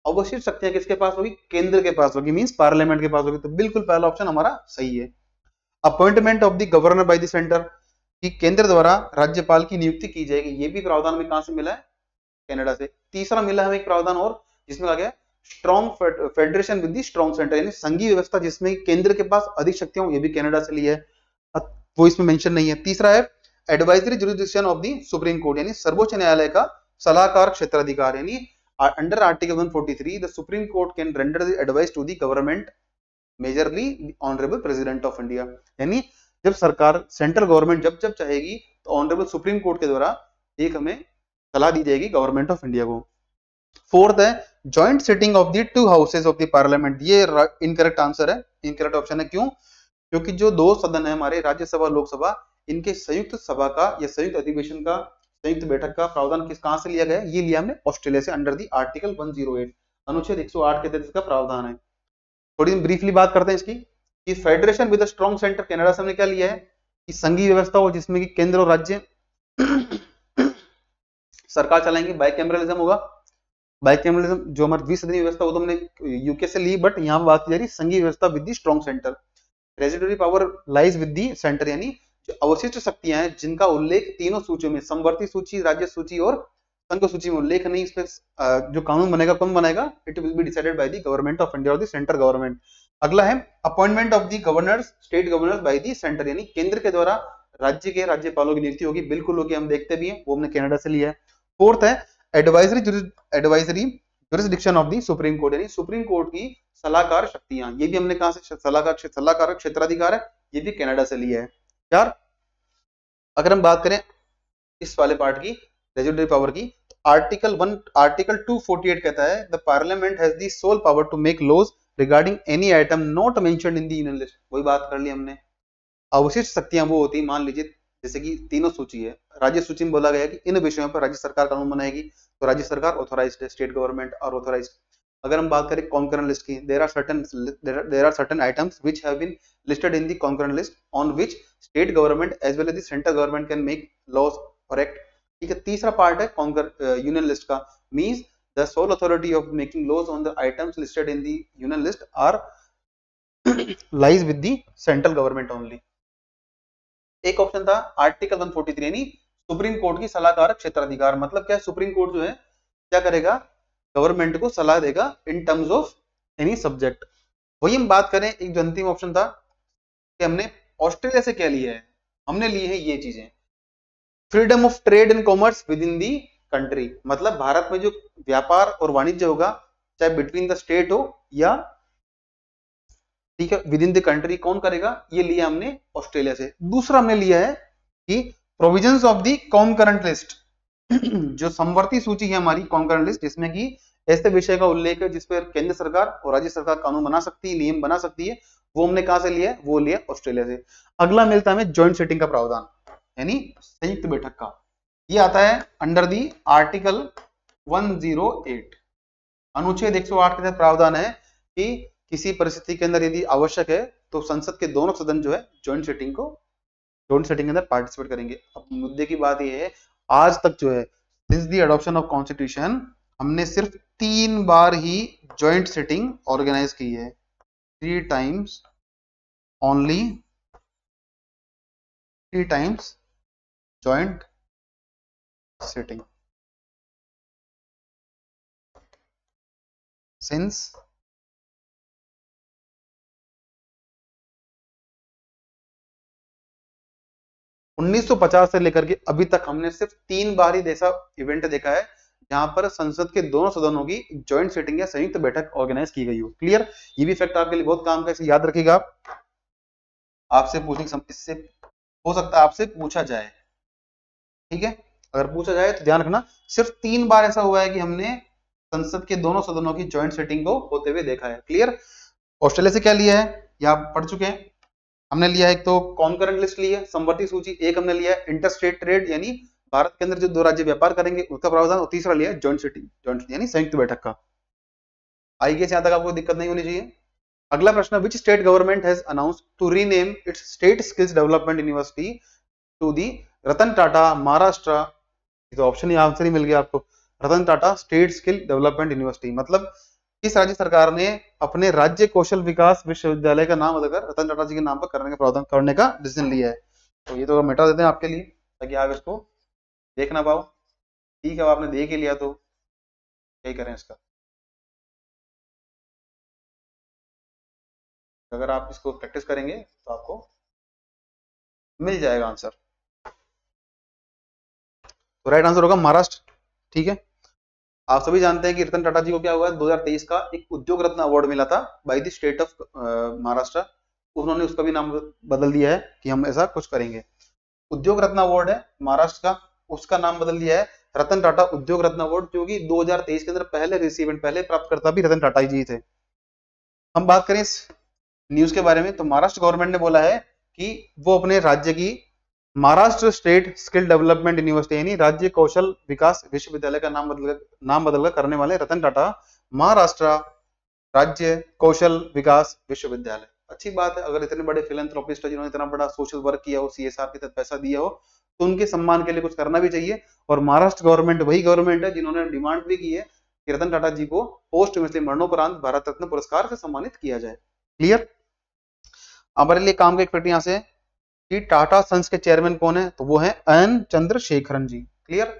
अवशिष्ट शक्तियां किसके पास होगी? केंद्र के पास होगी, मींस पार्लियामेंट के पास होगी। तो बिल्कुल पहला ऑप्शन हमारा सही है। Appointment of the governor by the centre, कि केंद्र द्वारा राज्यपाल की नियुक्ति की जाएगी, ये भी प्रावधान में कहां से मिला है? कनाडा से। तीसरा मिला हमें एक प्रावधान और, जिसमें कहा गया strong federation with the strong centre यानी संघीय व्यवस्था जिसमें केंद्र के पास अधिक शक्तियां हो, ये भी कनाडा से लिया है, वो इसमें मेंशन नहीं है। तीसरा है advisory jurisdiction of the supreme court यानी सर्वोच्च न्यायालय का सलाहकार क्षेत्राधिकार यानी under article 143 the supreme court can render the advice to the government majorly honourable president of India यानी जब सरकार, सेंट्रल गवर्नमेंट जब जब चाहेगी तो ऑनरेबल सुप्रीम कोर्ट के द्वारा एक हमें सलाह दी जाएगी गवर्नमेंट ऑफ इंडिया को। फोर्थ है joint sitting of the two houses of the parliament, ये इनकरेक्ट आंसर है, इनकरेक्ट ऑप्शन है, क्यों? क्योंकि जो 2 सदन है हमारे, राज्यसभा लोकसभा, इनके संयुक्त सभा का या संयुक्त अधिवेशन का, संयुक्त बैठक का प्रावधान कहां से लिया गया है? ये लिया हमने ऑस्ट्रेलिया से, अंडर दी आर्टिकल 108 अनुच्छेद 108 के तहत इसका प्रावधान है। थोड़ी ब्रीफली बात करते हैं इसकी, कि federation with a strong centre, Canada से हमने क्या लिया है संघीय व्यवस्था हो जिसमें कि केंद्र और राज्य सरकार चलाएंगे, बाइकैमरलिज्म होगा। बाइकैमरलिज्म जो हमारी द्विसदनीय व्यवस्था वो तो हमने यूके से ली, बट यहाँ बात की जा रही संघीय व्यवस्था with the strong centre. Residuary power lies with the centre, यानी जो अवशिष्ट शक्तियां हैं जिनका उल्लेख तीनों सूचियों में, समवर्ती सूची, राज्य सूची और संघ सूची में उल्लेख नहीं, इस पर जो कानून बनेगा कौन बनाएगा, it will be decided by the government of India और द सेंटर गवर्नमेंट। अगला है appointment of the governors, state governors by the centre, यानी केंद्र के द्वारा राज्य के राज्यपालों की नियुक्ति होगी, बिल्कुल होगी, हम देखते भी हैं, वो हमने कनाडा से लिया है। फोर्थ है advisory jurisdiction of the supreme court, यानी सुप्रीम कोर्ट की सलाहकार शक्तियां, ये भी हमने कहा से सलाहकार क्षेत्राधिकार है, ये भी कनाडा से लिया है। चार, अगर हम बात करें इस वाले पार्ट की रेजिडरी पावर की, आर्टिकल 248 कहता है the parliament has the sole power to make laws regarding any item not mentioned in the union list. वही बात कर ली हमने, अवशिष्ट शक्तियां वो होती, मान लीजिए जैसे कि तीनों सूची है, राज्य सूची में बोला गया कि इन विषयों पर राज्य सरकार कानून बनाएगी, तो राज्य सरकार ऑथोराइज्ड है, स्टेट गवर्नमेंट और ऑथोराइज्ड। अगर हम बात करें कॉन्करेंट लिस्ट की, there are certain items which have been listed in the concurrent list on which state government as well as the central government can make laws और act. ठीक है, तीसरा पार्ट है यूनियन लिस्ट का, means the sole authority of making laws on the items listed in the union list are lies with the central government only। एक option था article 143 यानी supreme court की सलाहकार क्षेत्राधिकार, मतलब क्या, सुप्रीम कोर्ट जो है क्या करेगा, गवर्नमेंट को सलाह देगा in terms of any subject. वही हम बात करें, एक जो अंतिम ऑप्शन था कि हमने ऑस्ट्रेलिया से क्या लिया है, हमने लिए हैं ये चीजें, freedom of trade and commerce within the country, मतलब भारत में जो व्यापार और वाणिज्य होगा चाहे बिटवीन द स्टेट हो या ठीक है विद इन द कंट्री, कौन करेगा, ये लिया हमने ऑस्ट्रेलिया से। दूसरा हमने लिया है कि provisions of the concurrent list, जो समवर्ती सूची है हमारी कॉन्करेंट लिस्ट, जिसमें कि ऐसे विषय का उल्लेख है जिसपे केंद्र सरकार और राज्य सरकार कानून बना सकती है, नियम बना सकती है, वो हमने कहा से लिया है, वो लिया ऑस्ट्रेलिया से। अगला मिलता है हमें ज्वाइंट सिटिंग का प्रावधान, यानी संयुक्त बैठक का, ये आता है अंडर दी आर्टिकल 108 अनुच्छेद 108 के तहत प्रावधान है कि किसी परिस्थिति के अंदर यदि आवश्यक है तो संसद के दोनों सदन जो है जॉइंट सिटिंग के अंदर पार्टिसिपेट करेंगे। अब मुद्दे की बात यह है, आज तक जो है since the adoption of constitution हमने सिर्फ 3 बार ही ज्वाइंट सिटिंग ऑर्गेनाइज की है, 3 टाइम्स ज्वाइंट सिटिंग सिंस 1950 से लेकर के अभी तक हमने सिर्फ 3 बार ही ऐसा इवेंट देखा है जहां पर संसद के दोनों सदनों की ज्वाइंट सिटिंग या संयुक्त बैठक ऑर्गेनाइज की गई हो। क्लियर, ये भी फैक्ट आपके लिए बहुत काम का, इसे याद रखिएगा, आपसे पूछने इससे हो सकता है आपसे पूछा जाए, ठीक है, अगर पूछा जाए तो ध्यान रखना। सिर्फ 3 बार ऐसा हुआ है कि हमने संसद के दोनों सदनों की ज्वाइंट सिटिंग को होते हुए देखा है। क्लियर, ऑस्ट्रेलिया से क्या लिया है ये आप पढ़ चुके हैं, हमने लिया है एक तो कॉन्करेंट लिस्ट लिया है, समवर्ती सूची, एक हमने लिया है इंटर स्टेट ट्रेड यानी भारत के अंदर जो 2 राज्य व्यापार करेंगे उसका प्रावधान, और तीसरा लिया है ज्वाइंट सिटिंग यानी संयुक्त बैठक का। आई गेस यहाँ तक आपको दिक्कत नहीं होनी चाहिए। अगला प्रश्न, which state government has announced to rename its state skills development university to the Ratan Tata Maharashtra, तो ऑप्शन ही आंसर ही मिल गया आपको, Ratan Tata state skill development university, मतलब किस राज्य सरकार ने अपने राज्य कौशल विकास विश्वविद्यालय का नाम बदलकर रतन टाटा जी के नाम पर करने का प्रावधान करने का डिसीजन लिया है। तो ये तो मिटा देते हैं आपके लिए ताकि आप इसको देख ना पाओ, ठीक है, आपने देख ही लिया तो यही करें इसका। अगर आप इसको प्रैक्टिस करेंगे तो आपको मिल जाएगा आंसर, तो राइट आंसर होगा महाराष्ट्र। ठीक है, आप सभी जानते हैं कि रतन टाटा जी को क्या हुआ है, 2023 का एक उद्योग रत्न अवार्ड मिला था by the state of Maharashtra, उन्होंने उसका भी नाम बदल दिया है कि हम ऐसा कुछ करेंगे। उद्योग रत्न अवार्ड है महाराष्ट्र का, उसका नाम बदल दिया है रतन टाटा उद्योग रत्न अवार्ड, जो कि 2023 के अंदर पहले प्राप्तकर्ता भी रतन टाटा जी थे। हम बात करें इस न्यूज के बारे में तो महाराष्ट्र गवर्नमेंट ने बोला है कि वो अपने राज्य की Maharashtra state skill development university यानी राज्य कौशल विकास विश्वविद्यालय का नाम बदलकर करने वाले रतन टाटा महाराष्ट्र राज्य कौशल विकास विश्वविद्यालय, अच्छी बात है, अगर इतने बड़े फिलैंथ्रोपिस्ट है जिन्होंने इतना बड़ा सोशल वर्क किया हो, सीएसआर के तहत पैसा दिया हो, तो उनके सम्मान के लिए कुछ करना भी चाहिए। और महाराष्ट्र गवर्नमेंट वही गवर्नमेंट है जिन्होंने डिमांड भी की है कि रतन टाटा जी को पोस्टमॉर्टम मरणोपरांत भारत रत्न पुरस्कार से सम्मानित किया जाए। क्लियर। हमारे लिए काम का एक फैक्ट यहाँ से कि टाटा सन्स के चेयरमैन कौन है, तो वो है एन चंद्रशेखरन जी। क्लियर।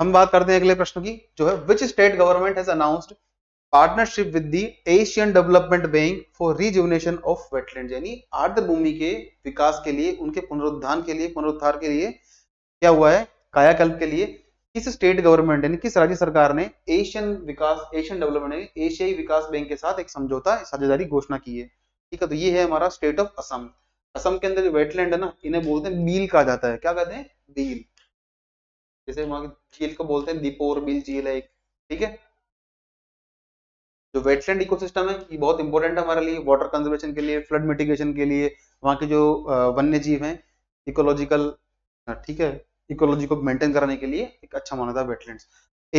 हम बात करते हैं अगले प्रश्न की, जो है which state government has announced partnership with the Asian development bank for rejuvenation of wetland. यानी आर्द्र भूमि के विकास के लिए, उनके पुनरुद्धान के लिए, पुनरुद्धार के लिए क्या हुआ है, कायाकल्प के लिए किस स्टेट गवर्नमेंट यानी किस राज्य सरकार ने एशियन डेवलपमेंट एशियाई विकास बैंक के साथ एक समझौता साझेदारी घोषणा की है। ठीक है, तो ये है हमारा स्टेट ऑफ असम। असम के अंदर जो वेटलैंड है ना, इन्हें बोलते हैं बील, कहा जाता है। क्या कहते हैं? बील। जैसे वहां की झील को बोलते हैं दीपोर बील झील है एक। ठीक है, जो वेटलैंड इकोसिस्टम है ये बहुत इंपॉर्टेंट है हमारे लिए, वाटर कंजर्वेशन के लिए, फ्लड मिटिगेशन के लिए, वहाँ के जो वन्य जीव हैं इकोलॉजिकल, ठीक है, इकोलॉजी को मेंटेन कराने के लिए एक अच्छा माना था वेटलैंड्स।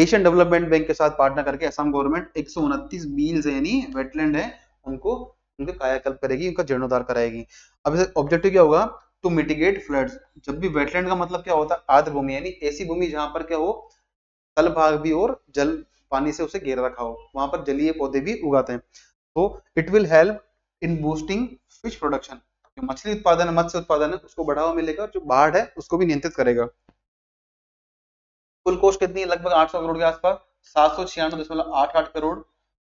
एशियन डेवलपमेंट बैंक के साथ पार्टनर करके असम गवर्नमेंट 129 बील्स यानी वेटलैंड है उनको, उनके कायाकल्प करेगी, उनका जीर्णोद्धार कराएगी। अब इसका ऑब्जेक्टिव क्या होगा? To mitigate floods. जब भी वेटलैंड का मतलब क्या होता है? आर्द्र भूमि, यानी ऐसी भूमि जहां पर क्या हो, तल भाग भी और जल पानी से उसे घेर रखा हो, वहां पर जलीय पौधे भी उगाते हैं। तो it will help in boosting fish production. मछली उत्पादन, मत्स्य उत्पादन है, उसको बढ़ावा मिलेगा, जो बाढ़ है उसको भी नियंत्रित करेगा। कुल कोष कितनी है? लगभग 800 करोड़ के आसपास, 796.88 करोड़,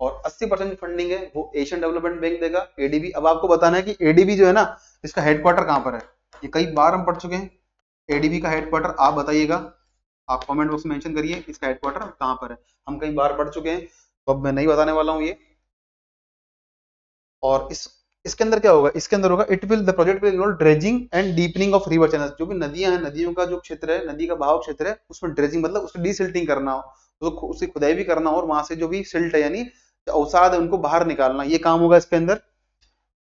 और 80% फंडिंग है वो एशियन डेवलपमेंट बैंक देगा, एडीबी। अब आपको बताना है कि एडीबी जो है ना, इसका हेडक्वार्टर कहां पर है, ये कई बार हम पढ़ चुके हैं। एडीबी का हेडक्वार्टर आप बताइएगा, आप कमेंट बॉक्स में मेंशन करिए इसका हेडक्वार्टर कहां पर है, हम कई बार पढ़ चुके हैं, तो अब मैं नहीं बताने वाला हूँ ये। और इसके अंदर क्या होगा? इसके अंदर होगा it will the project will involve dredging and deepening of river channels. जो भी नदियां हैं, नदियों का जो क्षेत्र है, नदी का बहाव क्षेत्र है, उसमें ड्रेजिंग मतलब उसकी डीसिल्टिंग करना हो, तो उसकी खुदाई भी करना हो, और वहां से जो भी सिल्ट है यानी अवसाद है उनको बाहर निकालना, ये काम होगा इसके अंदर।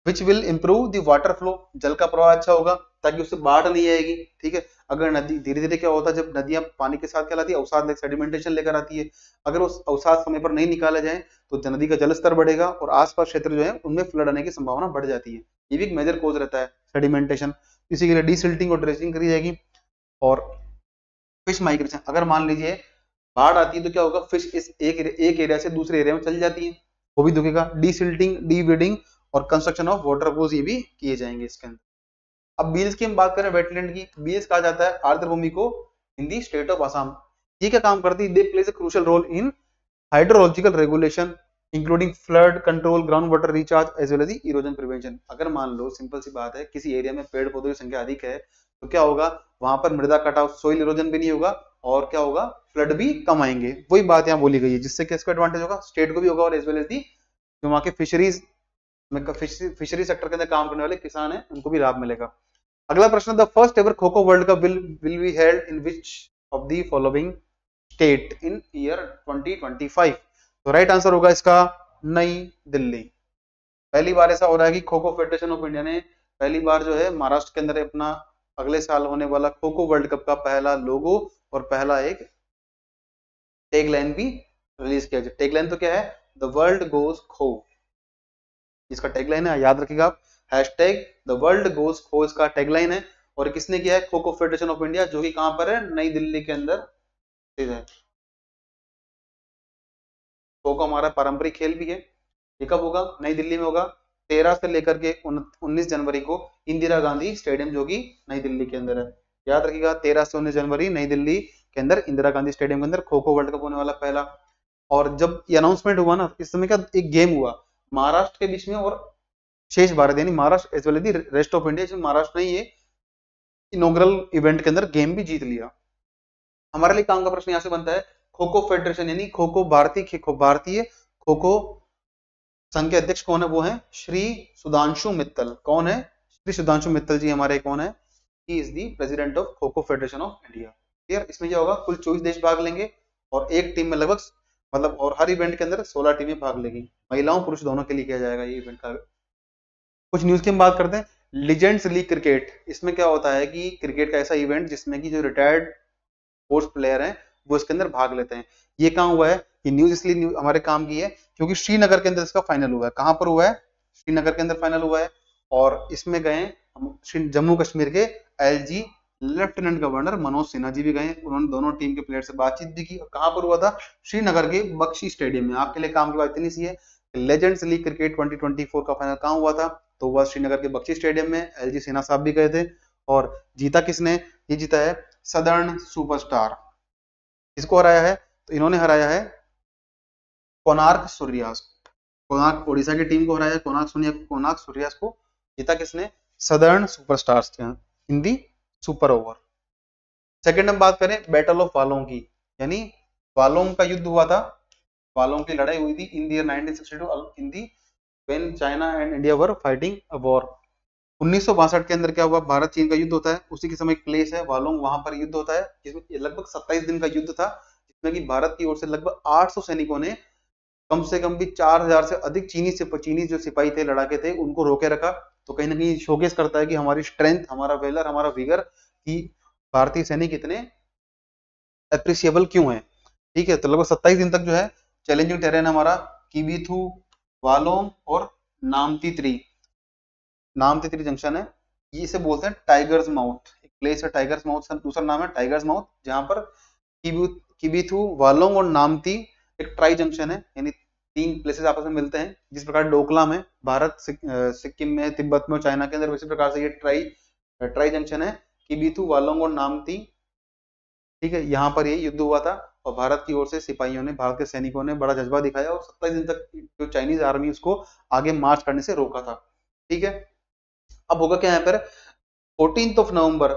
Which will improve the water flow, जल का प्रवाह अच्छा होगा ताकि उससे बाढ़ नहीं आएगी। ठीक है, अगर नदी धीरे धीरे क्या होता है, जब नदियां पानी के साथ क्या लाती है, अवसाद सेडिमेंटेशन लेकर आती है, अगर उस अवसाद समय पर नहीं निकाला जाए तो नदी का जलस्तर बढ़ेगा और आसपास क्षेत्र जो है उनमें फ्लड आने की संभावना बढ़ जाती है। ये भी एक मेजर कोज रहता है सेडिमेंटेशन, इसी के लिए डीसिल्टिंग और ड्रेजिंग करी जाएगी। और फिश माइग्रेशन, अगर मान लीजिए बाढ़ आती है तो क्या होगा, फिश इस एक एरिया से दूसरे एरिया में चल जाती है, वो भी दुखेगा। डीसिल्टिंग, डीवीडिंग और कंस्ट्रक्शन ऑफ वाटर कोर्स, ये भी किए जाएंगे इसके अंदर। अब बील्स की हम बात करें, वेटलैंड की, बील्स कहा जाता है आर्द्र भूमि को in the state of Assam. ये क्या काम करती है? They plays a crucial role in hydrological regulation including flood control, ground water recharge as well as erosion prevention. अगर मान लो, सिंपल सी बात है, किसी एरिया में पेड़ पौधों की संख्या अधिक है तो क्या होगा, वहां पर मृदा कटाव, सोइल इरोजन भी नहीं होगा और क्या होगा, फ्लड भी कम आएंगे। वही बात यहाँ बोली गई है, जिससे किसको एडवांटेज होगा, स्टेट को भी होगा, और एज वेल एज दी जो वहाँ के फिशरी सेक्टर के अंदर काम करने वाले किसान हैं उनको भी लाभ मिलेगा। अगला प्रश्न, the first ever kho kho world cup will be held in which of the following state in year 2025? तो राइट आंसर होगा इसका नई दिल्ली। पहली बार ऐसा हो रहा है कि खो खो फेडरेशन ऑफ इंडिया ने पहली बार जो है महाराष्ट्र के अंदर अपना अगले साल होने वाला खो खो वर्ल्ड कप का पहला लोगो और पहला एक टैगलाइन भी रिलीज किया। टैगलाइन तो क्या है? द वर्ल्ड गोज खो, इसका टैगलाइन है, याद रखिएगा आप। हैशटैग द वर्ल्ड गोज खो इसका टैगलाइन है। और किसने किया है? खो खो फेडरेशन ऑफ इंडिया, जो कि कहां पर है? नई दिल्ली के अंदर। ठीक है, खो का हमारा पारंपरिक खेल भी है। ये कब होगा? नई दिल्ली में होगा, 13 से लेकर के 19 जनवरी को, इंदिरा गांधी स्टेडियम जो कि नई दिल्ली के अंदर है। याद रखिएगा, 13 से 19 जनवरी नई दिल्ली के अंदर, इंदिरा गांधी स्टेडियम के अंदर खो खो वर्ल्ड कप होने वाला पहला। और जब ये अनाउंसमेंट हुआ ना, इस समय का एक गेम हुआ महाराष्ट्र के बीच में और शेष भारत, यानी Maharashtra as well as rest of India, Maharashtra ने ये इनोग्रल इवेंट के अंदर गेम भी जीत लिया। हमारे लिए काम का प्रश्न यहाँ से बनता है, खो खो फेडरेशन यानी खो खो भारतीय खो खो संघ के अध्यक्ष कौन है? वो है श्री सुधांशु मित्तल। कौन है? श्री सुधांशु मित्तल जी हमारे कौन है? He is the president of kho kho federation of India. Clear. इसमें क्या होगा, कुल 24 देश भाग लेंगे और एक टीम में लगभग मतलब और हर इवेंट के अंदर 16 टीमें भाग लेंगी, महिलाओं पुरुष दोनों के लिए किया जाएगा ये इवेंट का। कुछ न्यूज की हम बात करते हैं, लीजेंड्स लीग क्रिकेट। इसमें क्या होता है कि क्रिकेट का ऐसा इवेंट जिसमें कि जो रिटायर्ड स्पोर्ट्स प्लेयर हैं वो इसके अंदर भाग लेते हैं। ये कहाँ हुआ है? ये न्यूज इसलिए हमारे काम की है क्योंकि श्रीनगर के अंदर इसका फाइनल हुआ है। कहाँ पर हुआ है? श्रीनगर के अंदर फाइनल हुआ है। और इसमें गए हम जम्मू कश्मीर के LG lieutenant governor Manoj Sinha ji भी गए, उन्होंने दोनों टीम के प्लेयर से बातचीत भी की। कहां पर हुआ था? श्रीनगर के बख्शी स्टेडियम में। आपके लिए काम की बात इतनी सी है, लेजेंड्स लीग क्रिकेट 2024 का फाइनल कहां हुआ था? तो वह श्रीनगर के बख्शी स्टेडियम में, एलजी सिन्हा साहब भी गए थे। और जीता किसने? ये जीता है सदर्न सुपरस्टार। इसको हराया है तो इन्होंने हराया है कोणार्क सूर्यास को। कोणार्क ओडिशा की टीम को हराया है, कोणार्क सूर्यास को। जीता किसने? सदर्न सुपरस्टार्स, हिंदी सुपर ओवर। सेकेंड हम बात करें बैटल ऑफ वालोंग की, यानी वालोंग का युद्ध हुआ था, वालोंग की लड़ाई हुई थी in the year 1962 in the when China and India were fighting a war. 1962 के अंदर क्या हुआ? भारत चीन का युद्ध होता है, उसी के समय प्लेस है वालोंग, वहां पर युद्ध होता है, जिसमें लगभग 27 दिन का युद्ध था, जिसमें कि भारत की ओर से लगभग 800 सैनिकों ने कम से कम भी 4000 से अधिक चीनी जो सिपाही थे, लड़ाके थे, उनको रोके रखा। तो कहीं ना कहीं शोकेस करता है कि हमारी स्ट्रेंथ, हमारा वेलर, हमारा विगर, कि भारतीय सैनिक इतने एप्रिशिएबल क्यों है। ठीक है, तो लगभग 27 दिन तक जो है चैलेंजिंग टेरेन हमारा कीबीथू, वालोंग और नामती त्रि जंक्शन है, इसे बोलते हैं टाइगर्स माउथ। एक प्लेस है टाइगर्स माउथ, दूसरा नाम है टाइगर्स माउथ, जहां पर कीबीथू, वालोंग और नामती एक ट्राई जंक्शन है, यानी तीन प्लेसेस आपस में मिलते हैं। जिस प्रकार डोकलाम है भारत, सिक्किम में, तिब्बत में, चाइना के अंदर, उसी प्रकार से ये ट्राई जंक्शन है कीबीथू, वालोंग और नामती। ठीक है, यहाँ पर ये युद्ध हुआ था और भारत की ओर से सिपाहियों ने, भारत के सैनिकों ने बड़ा जज्बा दिखाया और 27 दिन तक जो चाइनीज आर्मी उसको आगे मार्च करने से रोका था। ठीक है, अब होगा क्या यहाँ पर 14 नवंबर,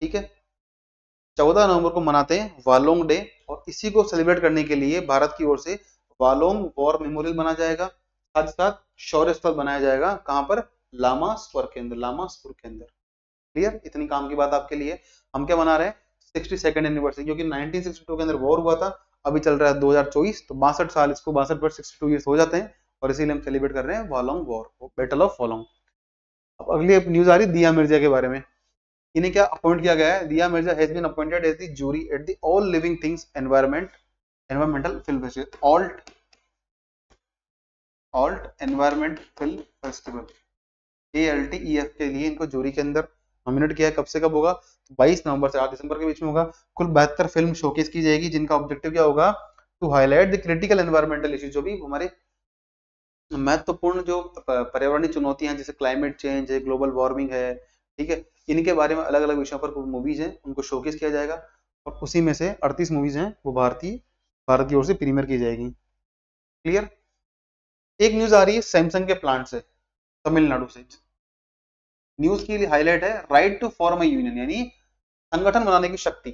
ठीक है, 14 नवंबर को मनाते हैं वालोंग डे, और इसी को सेलिब्रेट करने के लिए भारत की ओर से वालोंग वॉर मेमोरियल बनाया जाएगा, साथ साथ शौर्य स्थल बनाया जाएगा। कहां पर? लामासपुर के अंदर। क्लियर, इतनी काम की बात आपके लिए। हम क्या मना रहे हैं? 62nd एनिवर्सरी, क्योंकि 1962 के अंदर वॉर हुआ था, अभी चल रहा है 2024, तो 62 साल, इसको 62 वर्ष 62 ईयर्स हो जाते हैं, और इसीलिए हम सेलिब्रेट कर रहे हैं Walong war, battle of Walong. अब अगली न्यूज आ रही दिया मिर्जा के बारे में। इन्हें क्या अपॉइंट किया गया है? Dia Mirza has been appointed as the jury at the all living things environmental film festival, alt environment film festival, ALTEF के लिए इनको जूरी के अंदर नॉमिनेट किया। कब से कब होगा? 22 नवंबर से 8 दिसंबर के बीच में होगा। कुल 72 फिल्म शोकेस की जाएगी, जिनका ऑब्जेक्टिव क्या होगा? To highlight the critical environmental issues, जो भी हमारे महत्वपूर्ण जो पर्यावरणीय चुनौतियां, जैसे क्लाइमेट चेंज है, ग्लोबल वार्मिंग है, ठीक है, इनके बारे में अलग अलग विषयों पर मूवीज हैं, उनको शोकेस किया जाएगा। और उसी में से 38 मूवीज हैं वो भारत की ओर से प्रीमियर की जाएगी। क्लियर, एक न्यूज आ रही है सैमसंग के प्लांट से, तमिलनाडु से। न्यूज के लिए हाईलाइट है right to form a union, यानी संगठन बनाने की शक्ति।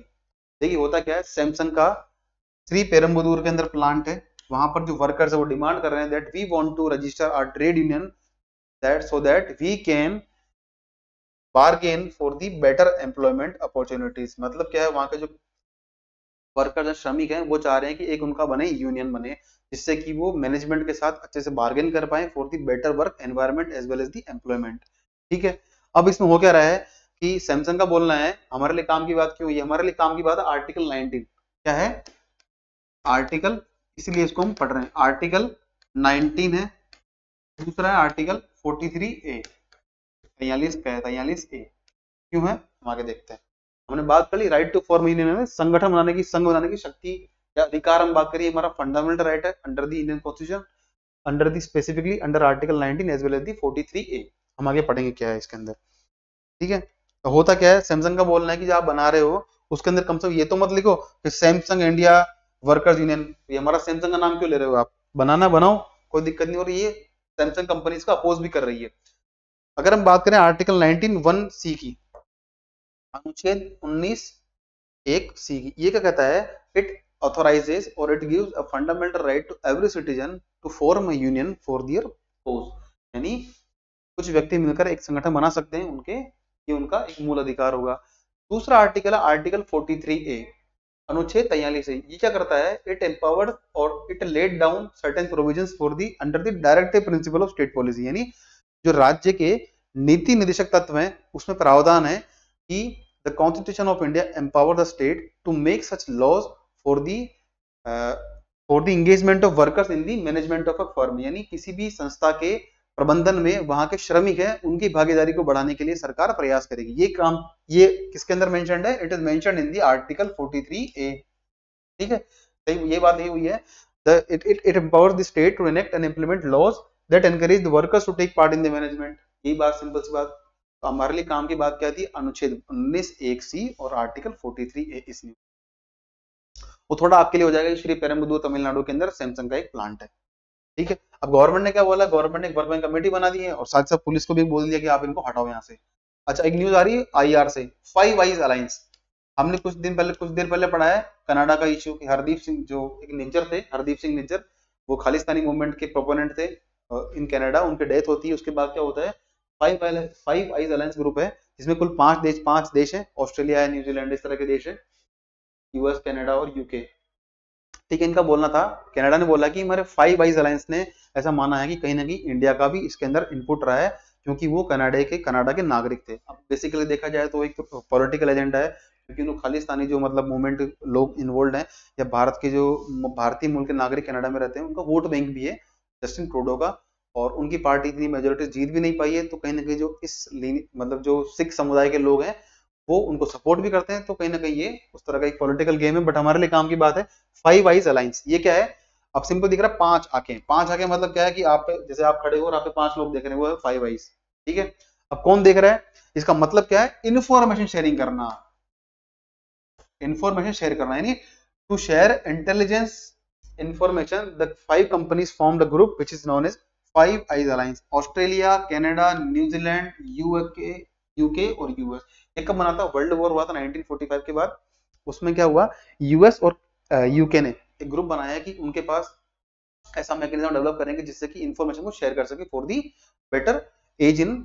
देखिए होता क्या है, सैमसंग का श्री पेरम्बदूर के अंदर प्लांट है, वहां पर जो वर्कर्स है वो डिमांड कर रहे हैं that we want to register our trade union that so that we can bargain for the better employment opportunities. मतलब क्या है, वहां के जो वर्कर्स हैं, श्रमिक हैं, वो चाह रहे हैं कि एक उनका बने यूनियन बने, जिससे कि वो मैनेजमेंट के साथ अच्छे से बार्गेन कर पाए for the better work environment as well as the employment. ठीक है, अब इसमें हो क्या रहा है कि सैमसंग का बोलना है हमारे लिए काम की बात क्यों हुई? हमारे लिए काम की बात है आर्टिकल 19। क्या है आर्टिकल? इसलिए इसको हम पढ़ रहे हैं, आर्टिकल 19 है, दूसरा है आर्टिकल 43A, 43A। क्यों है हम आगे देखते हैं। हमने बात कर ली राइट टू फॉर्म यूनियन में संगठन बनाने की, संघ बनाने की शक्ति या अधिकार। हम बात करिए हमारा फंडामेंटल राइट है under the Indian constitution, under the specifically under article 19 as well as the 43A। हम आगे पढ़ेंगे क्या है इसके अंदर। ठीक है, तो होता क्या है, सैमसंग का बोलना है कि जो आप बना रहे हो उसके अंदर कम से कम ये तो मत लिखो कि सैमसंग इंडिया वर्कर्स यूनियन। ये हमारा सैमसंग का नाम क्यों ले रहे हो आप? बनाना बनाओ, कोई दिक्कत नहीं हो रही है। सैमसंग कंपनी इसका अपोज भी कर रही है। अगर हम बात करें आर्टिकल 19(1)(c) की, अनुच्छेद 19(1)(c) की, ये क्या कहता है? इट ऑथोराइजेस और it gives a fundamental right to every citizen to form a union for their cause, यानी कुछ व्यक्ति मिलकर एक संगठन बना सकते हैं, ये उनका एक मूल अधिकार होगा। दूसरा आर्टिकल है आर्टिकल 43A अनुच्छेद 43 है। ये क्या करता है? इट एम्पावर्ड और it laid down certain provisions for the under the directive principle of state policy, यानी जो राज्य के नीति निदेशक तत्व है उसमें प्रावधान है कि the constitution of India empower the state to make such laws for the engagement of workers in the management of a firm, यानी किसी भी संस्था के प्रबंधन में वहां के श्रमिक हैं उनकी भागीदारी को बढ़ाने के लिए सरकार प्रयास करेगी। ये काम ये किसके अंदर मेंशन्ड है? It is mentioned in the article 43A। ठीक है, तो ये बात नहीं हुई है। It empowers the state to enact and implement laws that encourage the workers to take part in the management. ये बात सिंपल सी बात। तो हमारे लिए काम की बात क्या थी? अनुच्छेद 19(1)(c) और आर्टिकल 43A। इसलिए वो थोड़ा आपके लिए हो जाएगा। श्री पेरम्बदूर तमिलनाडु के अंदर सैमसंग का एक प्लांट है। ठीक है, अब गवर्नमेंट ने क्या बोला? गवर्नमेंट ने एक वर्किंग कमेटी बना दी है और साथ साथ पुलिस को भी बोल दिया कि आप इनको हटाओ यहाँ से। अच्छा, एक न्यूज आ रही है IR से, 5 Eyes अलायंस। हमने कुछ देर पहले पढ़ा है कनाडा का इश्यू कि हरदीप सिंह जो एक निज्जर थे, हरदीप सिंह निज्जर, वो खालिस्तानी मूवमेंट के प्रोपोनेंट थे इन कनाडा। उनके डेथ होती है, उसके बाद क्या होता है? 5 Eyes अलायंस ग्रुप है जिसमें कुल 5 देश है। ऑस्ट्रेलिया है, न्यूजीलैंड, इस तरह के देश है, US, कनाडा और UK। ठीक है, इनका बोलना था, कनाडा ने बोला कि हमारे 5 Eyes अलायंस ने ऐसा माना है कि कहीं ना कहीं इंडिया का भी इसके अंदर इनपुट रहा है क्योंकि वो कनाडा के नागरिक थे। अब बेसिकली देखा जाए तो एक पॉलिटिकल एजेंडा है क्योंकि खालिस्तानी जो मतलब मूवमेंट लोग इन्वॉल्व हैं या भारत के जो भारतीय मूल के नागरिक कनाडा में रहते हैं उनका वोट बैंक भी है जस्टिन ट्रूडो का, और उनकी पार्टी इतनी मेजोरिटी जीत भी नहीं पाई है। तो कहीं ना कहीं जो इस मतलब जो सिख समुदाय के लोग हैं वो उनको सपोर्ट भी करते हैं। तो कहीं ना कहीं ये उस तरह का एक पॉलिटिकल गेम है, बट हमारे लिए काम की बात है 5 Eyes अलायंस। ये क्या है? अब सिंपल दिख रहा है 5 आंखें। 5 आंखें मतलब क्या है कि आप जैसे आप खड़े हो और आप पे 5 लोग देख रहे हैं, वो है 5 Eyes। ठीक है, अब कौन देख रहा है? इसका मतलब क्या है? इन्फॉर्मेशन शेयरिंग करना, इन्फॉर्मेशन शेयर करना, यानी to share intelligence information. The 5 companies formed a group which is known as 5 Eyes alliance. Australia, Canada, New Zealand, UK और US। एक कब बना था? वर्ल्ड वॉर हुआ था 1945 के बाद। उसमें क्या हुआ? US और UK ने एक ग्रुप बनाया कि उनके पास ऐसा मैकेनिज्म डेवलप करेंगे जिससे कि इंफॉर्मेशन को शेयर कर सके for the better as in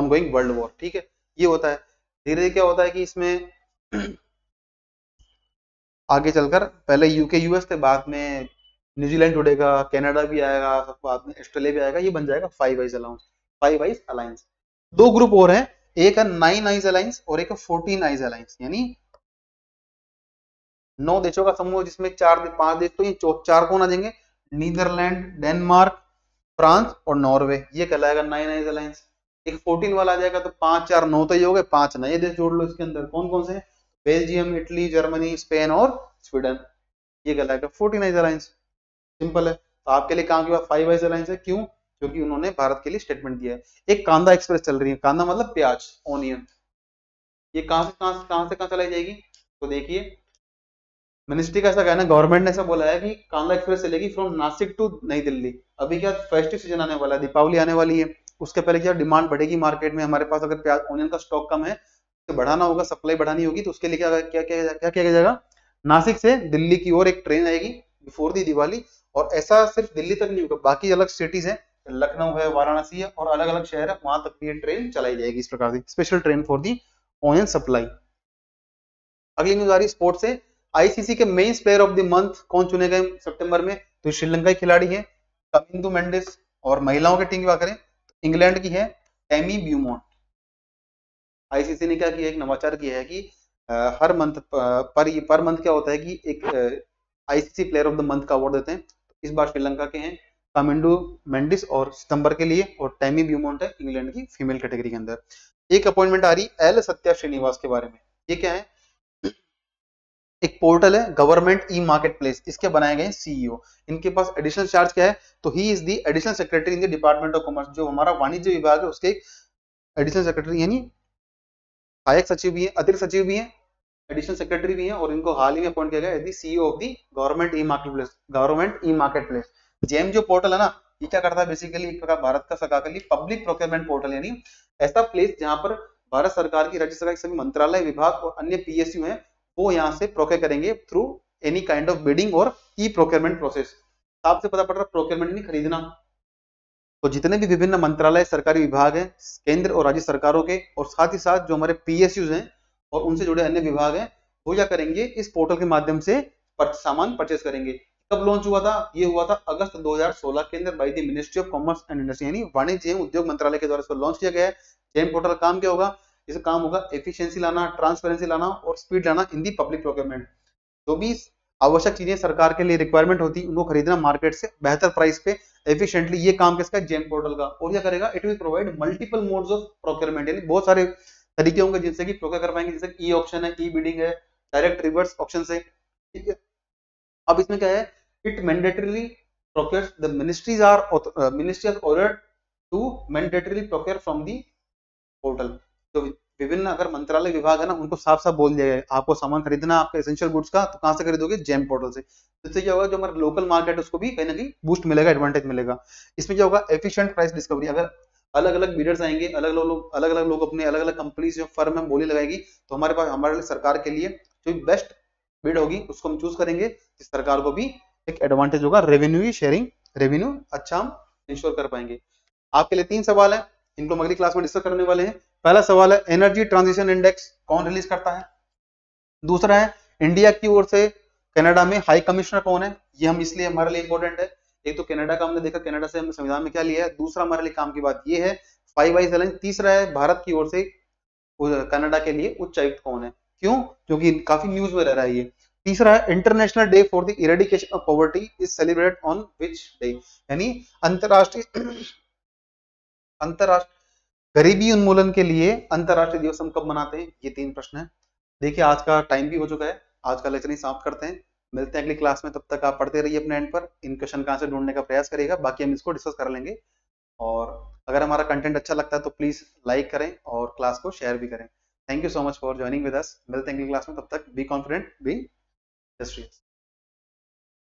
ongoing world war. ठीक है, ये होता है। धीरे धीरे क्या होता है कि इसमें आगे चलकर पहले UK US थे, बाद में न्यूजीलैंड जुड़ेगा, कैनेडा भी आएगा, बाद में ऑस्ट्रेलिया भी आएगा। ये बन जाएगा 5 Eyes अलायंस। 2 ग्रुप और हैं, एक है 9 Eyes अलायंस और एक है 14 Eyes अलायंस, यानी 9 देशों का समूह जिसमें 4-5 देश तो ये 4 कौन आ जाएंगे? नीदरलैंड, डेनमार्क, फ्रांस और नॉर्वे। ये कहलाएगा 9 Eyes अलायंस। एक 14 वाला आ जाएगा तो 5-4-9 तो ये हो गए, 5 नए देश जोड़ लो इसके अंदर। कौन कौन से? बेल्जियम, इटली, जर्मनी, स्पेन और स्वीडन। ये कहलाएगा 14 Eyes अलायंस। सिंपल है। तो आपके लिए काम के बाद 5 Eyes अलायंस है। क्यों? क्योंकि उन्होंने भारत के लिए स्टेटमेंट दिया है। एक कांदा एक्सप्रेस चल रही है, कांदा मतलब प्याज, ऑनियन। ये कहां से कहां चलाई जाएगी? तो देखिए, मिनिस्ट्री का ऐसा कहना, गवर्नमेंट ने ऐसा बोला है कि कांदा एक्सप्रेस चलेगी फ्रॉम नासिक टू नई दिल्ली। अभी क्या फेस्टिव सीजन आने वाला है, दीपावली आने वाली है, उसके पहले क्या डिमांड बढ़ेगी मार्केट में। हमारे पास अगर प्याज ऑनियन का स्टॉक कम है तो बढ़ाना होगा, सप्लाई बढ़ानी होगी। तो उसके लिए क्या किया जाएगा? नासिक से दिल्ली की ओर एक ट्रेन आएगी बिफोर दी दिवाली। और ऐसा सिर्फ दिल्ली तक नहीं होगा, बाकी अलग सिटीज है, लखनऊ है, वाराणसी है और अलग अलग शहर है, वहां तक भी ट्रेन चलाई जाएगी। इस प्रकार से special train for the onion supply. अगली न्यूज आ रही स्पोर्ट्स से। ICC के men's player of the month कौन चुने गए सितंबर में? तो श्रीलंका के खिलाड़ी हैं कमिंदु मेंडिस। और महिलाओं की टीम की बात करें तो इंग्लैंड की है टेमी ब्यूमोंट। ICC ने क्या किया? एक नवाचार किया है कि हर मंथ पर मंथ क्या होता है कि एक ICC player of the month का अवार्ड देते हैं। इस बार श्रीलंका के हैं कमिंदु मेंडिस और सितंबर के लिए, और टैमी ब्यूमोंट है इंग्लैंड की फीमेल कैटेगरी के अंदर। एक अपॉइंटमेंट आ रही एल सत्या श्रीनिवास के बारे में। ये क्या है? एक पोर्टल है गवर्नमेंट E-मार्केटप्लेस, इसके बनाए गए CEO। इनके पास एडिशनल चार्ज क्या है? तो he is the additional secretary in the department of commerce. जो हमारा वाणिज्य विभाग है उसके एडिशनल सेक्रेटरी, यानी सहायक सचिव भी है, अतिरिक्त सचिव भी है, एडिशनल सेक्रेटरी भी है। और इनको हाल ही में अपॉइंट किया गया है CEO of the government e-marketplace. Government e-marketplace GeM जो पोर्टल है ना, ये क्या करता है? बेसिकली एक प्रकार भारत का सकाकली पब्लिक प्रोक्योरमेंट पोर्टल, यानी ऐसा प्लेस जहां पर भारत सरकार की, राज्य सरकार के सभी मंत्रालय, विभाग और अन्य PSU हैं वो यहाँ से प्रोक्योर करेंगे through any kind of bidding और E-प्रोक्योरमेंट प्रोसेस। आपसे पता पड़ रहा है प्रोक्योरमेंट नहीं, खरीदना। तो जितने भी विभिन्न मंत्रालय, सरकारी विभाग है, केंद्र और राज्य सरकारों के, और साथ ही साथ जो हमारे PSUs हैं और उनसे जुड़े अन्य विभाग है, वो क्या करेंगे? इस पोर्टल के माध्यम से सामान परचेस करेंगे। कब लॉन्च हुआ था? ये हुआ था अगस्त 2016 के अंदर by the ministry of commerce and industry, यानी वाणिज्य एवं उद्योग मंत्रालय के द्वारा इसको लॉन्च किया गया है। जेम पोर्टल का काम क्या होगा? इसका काम होगा एफिशिएंसी लाना, ट्रांसपेरेंसी लाना और स्पीड लाना इन दी पब्लिक प्रोक्योरमेंट। जो भी आवश्यक चीजें सरकार के लिए रिक्वायरमेंट होती है, उनको खरीदना मार्केट से बेहतर प्राइस पे एफिशिएंटली। ये काम किसका, जेम पोर्टल का। और क्या करेगा, it will provide multiple modes of procurement, यानी बहुत सारे तरीके होंगे जिनसे कि प्रोक्योर कर पाएंगे, जैसे ई ऑप्शन है, ई बिडिंग है, डायरेक्ट रिवर्स ऑप्शन से, ठीक है। अब इसमें क्या है, it mandatorily procures, the ministries are ordered to mandatorily procure from the portal. तो विभिन्न अगर मंत्रालय विभाग है ना, उनको साफ साफ बोल दिया गया है आपको सामान खरीदना आपके एसेंशियल गुड्स का, तो कहां से खरीदोगे, जेम पोर्टल से। इससे क्या होगा, जो हमारा लोकल मार्केट है उसको भी कहीं ना कहीं बूस्ट मिलेगा, एडवांटेज मिलेगा। इसमें क्या होगा, एफिशिएंट प्राइस डिस्कवरी। अगर अलग अलग बिडर्स आएंगे, अलग अलग लोग अपने अलग अलग कंपनीज या फर्म में बोली लगाएगी, तो हमारे पास हमारे सरकार के लिए जो बेस्ट बिड होगी उसको हम चूज करेंगे। इस सरकार को भी एक एडवांटेज होगा, रेवेन्यू शेयरिंग, रेवेन्यू अच्छा हम इंश्योर कर पाएंगे। आपके लिए 3 सवाल है, इनको हम अगली क्लास में डिस्कस करने वाले हैं। पहला सवाल है, एनर्जी ट्रांजिशन इंडेक्स कौन रिलीज करता है। दूसरा है, इंडिया की ओर से कनाडा में हाई कमिश्नर कौन है। ये हम इसलिए हमारे लिए इंपॉर्टेंट है, एक तो कनाडा का हमने देखा, कनाडा से हमने संविधान में क्या लिया है। दूसरा हमारे लिए काम की बात ये है, 5 वाइज अलाइन। तीसरा है, भारत की ओर से कनाडा के लिए उच्चायुक्त कौन है, क्यों, क्योंकि काफी न्यूज में रह रहा है ये। तीसरा है, international day for the eradication of poverty is celebrated on which day, यानी अंतरराष्ट्रीय गरीबी उन्मूलन के लिए अंतरराष्ट्रीय दिवस हम कब मनाते हैं। ये 3 प्रश्न है। देखिए आज का टाइम भी हो चुका है, आज का लेक्चर ही समाप्त करते हैं, मिलते हैं अगली क्लास में। तब तक आप पढ़ते रहिए अपने एंड पर, इन क्वेश्चन कहाँ से ढूंढने का प्रयास करिएगा, बाकी हम इसको डिस्कस कर लेंगे। और अगर हमारा कंटेंट अच्छा लगता है तो प्लीज लाइक करें और क्लास को शेयर भी करें। Thank you so much for joining with us. मिलते हैं अगली क्लास में, तब तक बी कॉन्फिडेंट, बी इंडस्ट्रियस।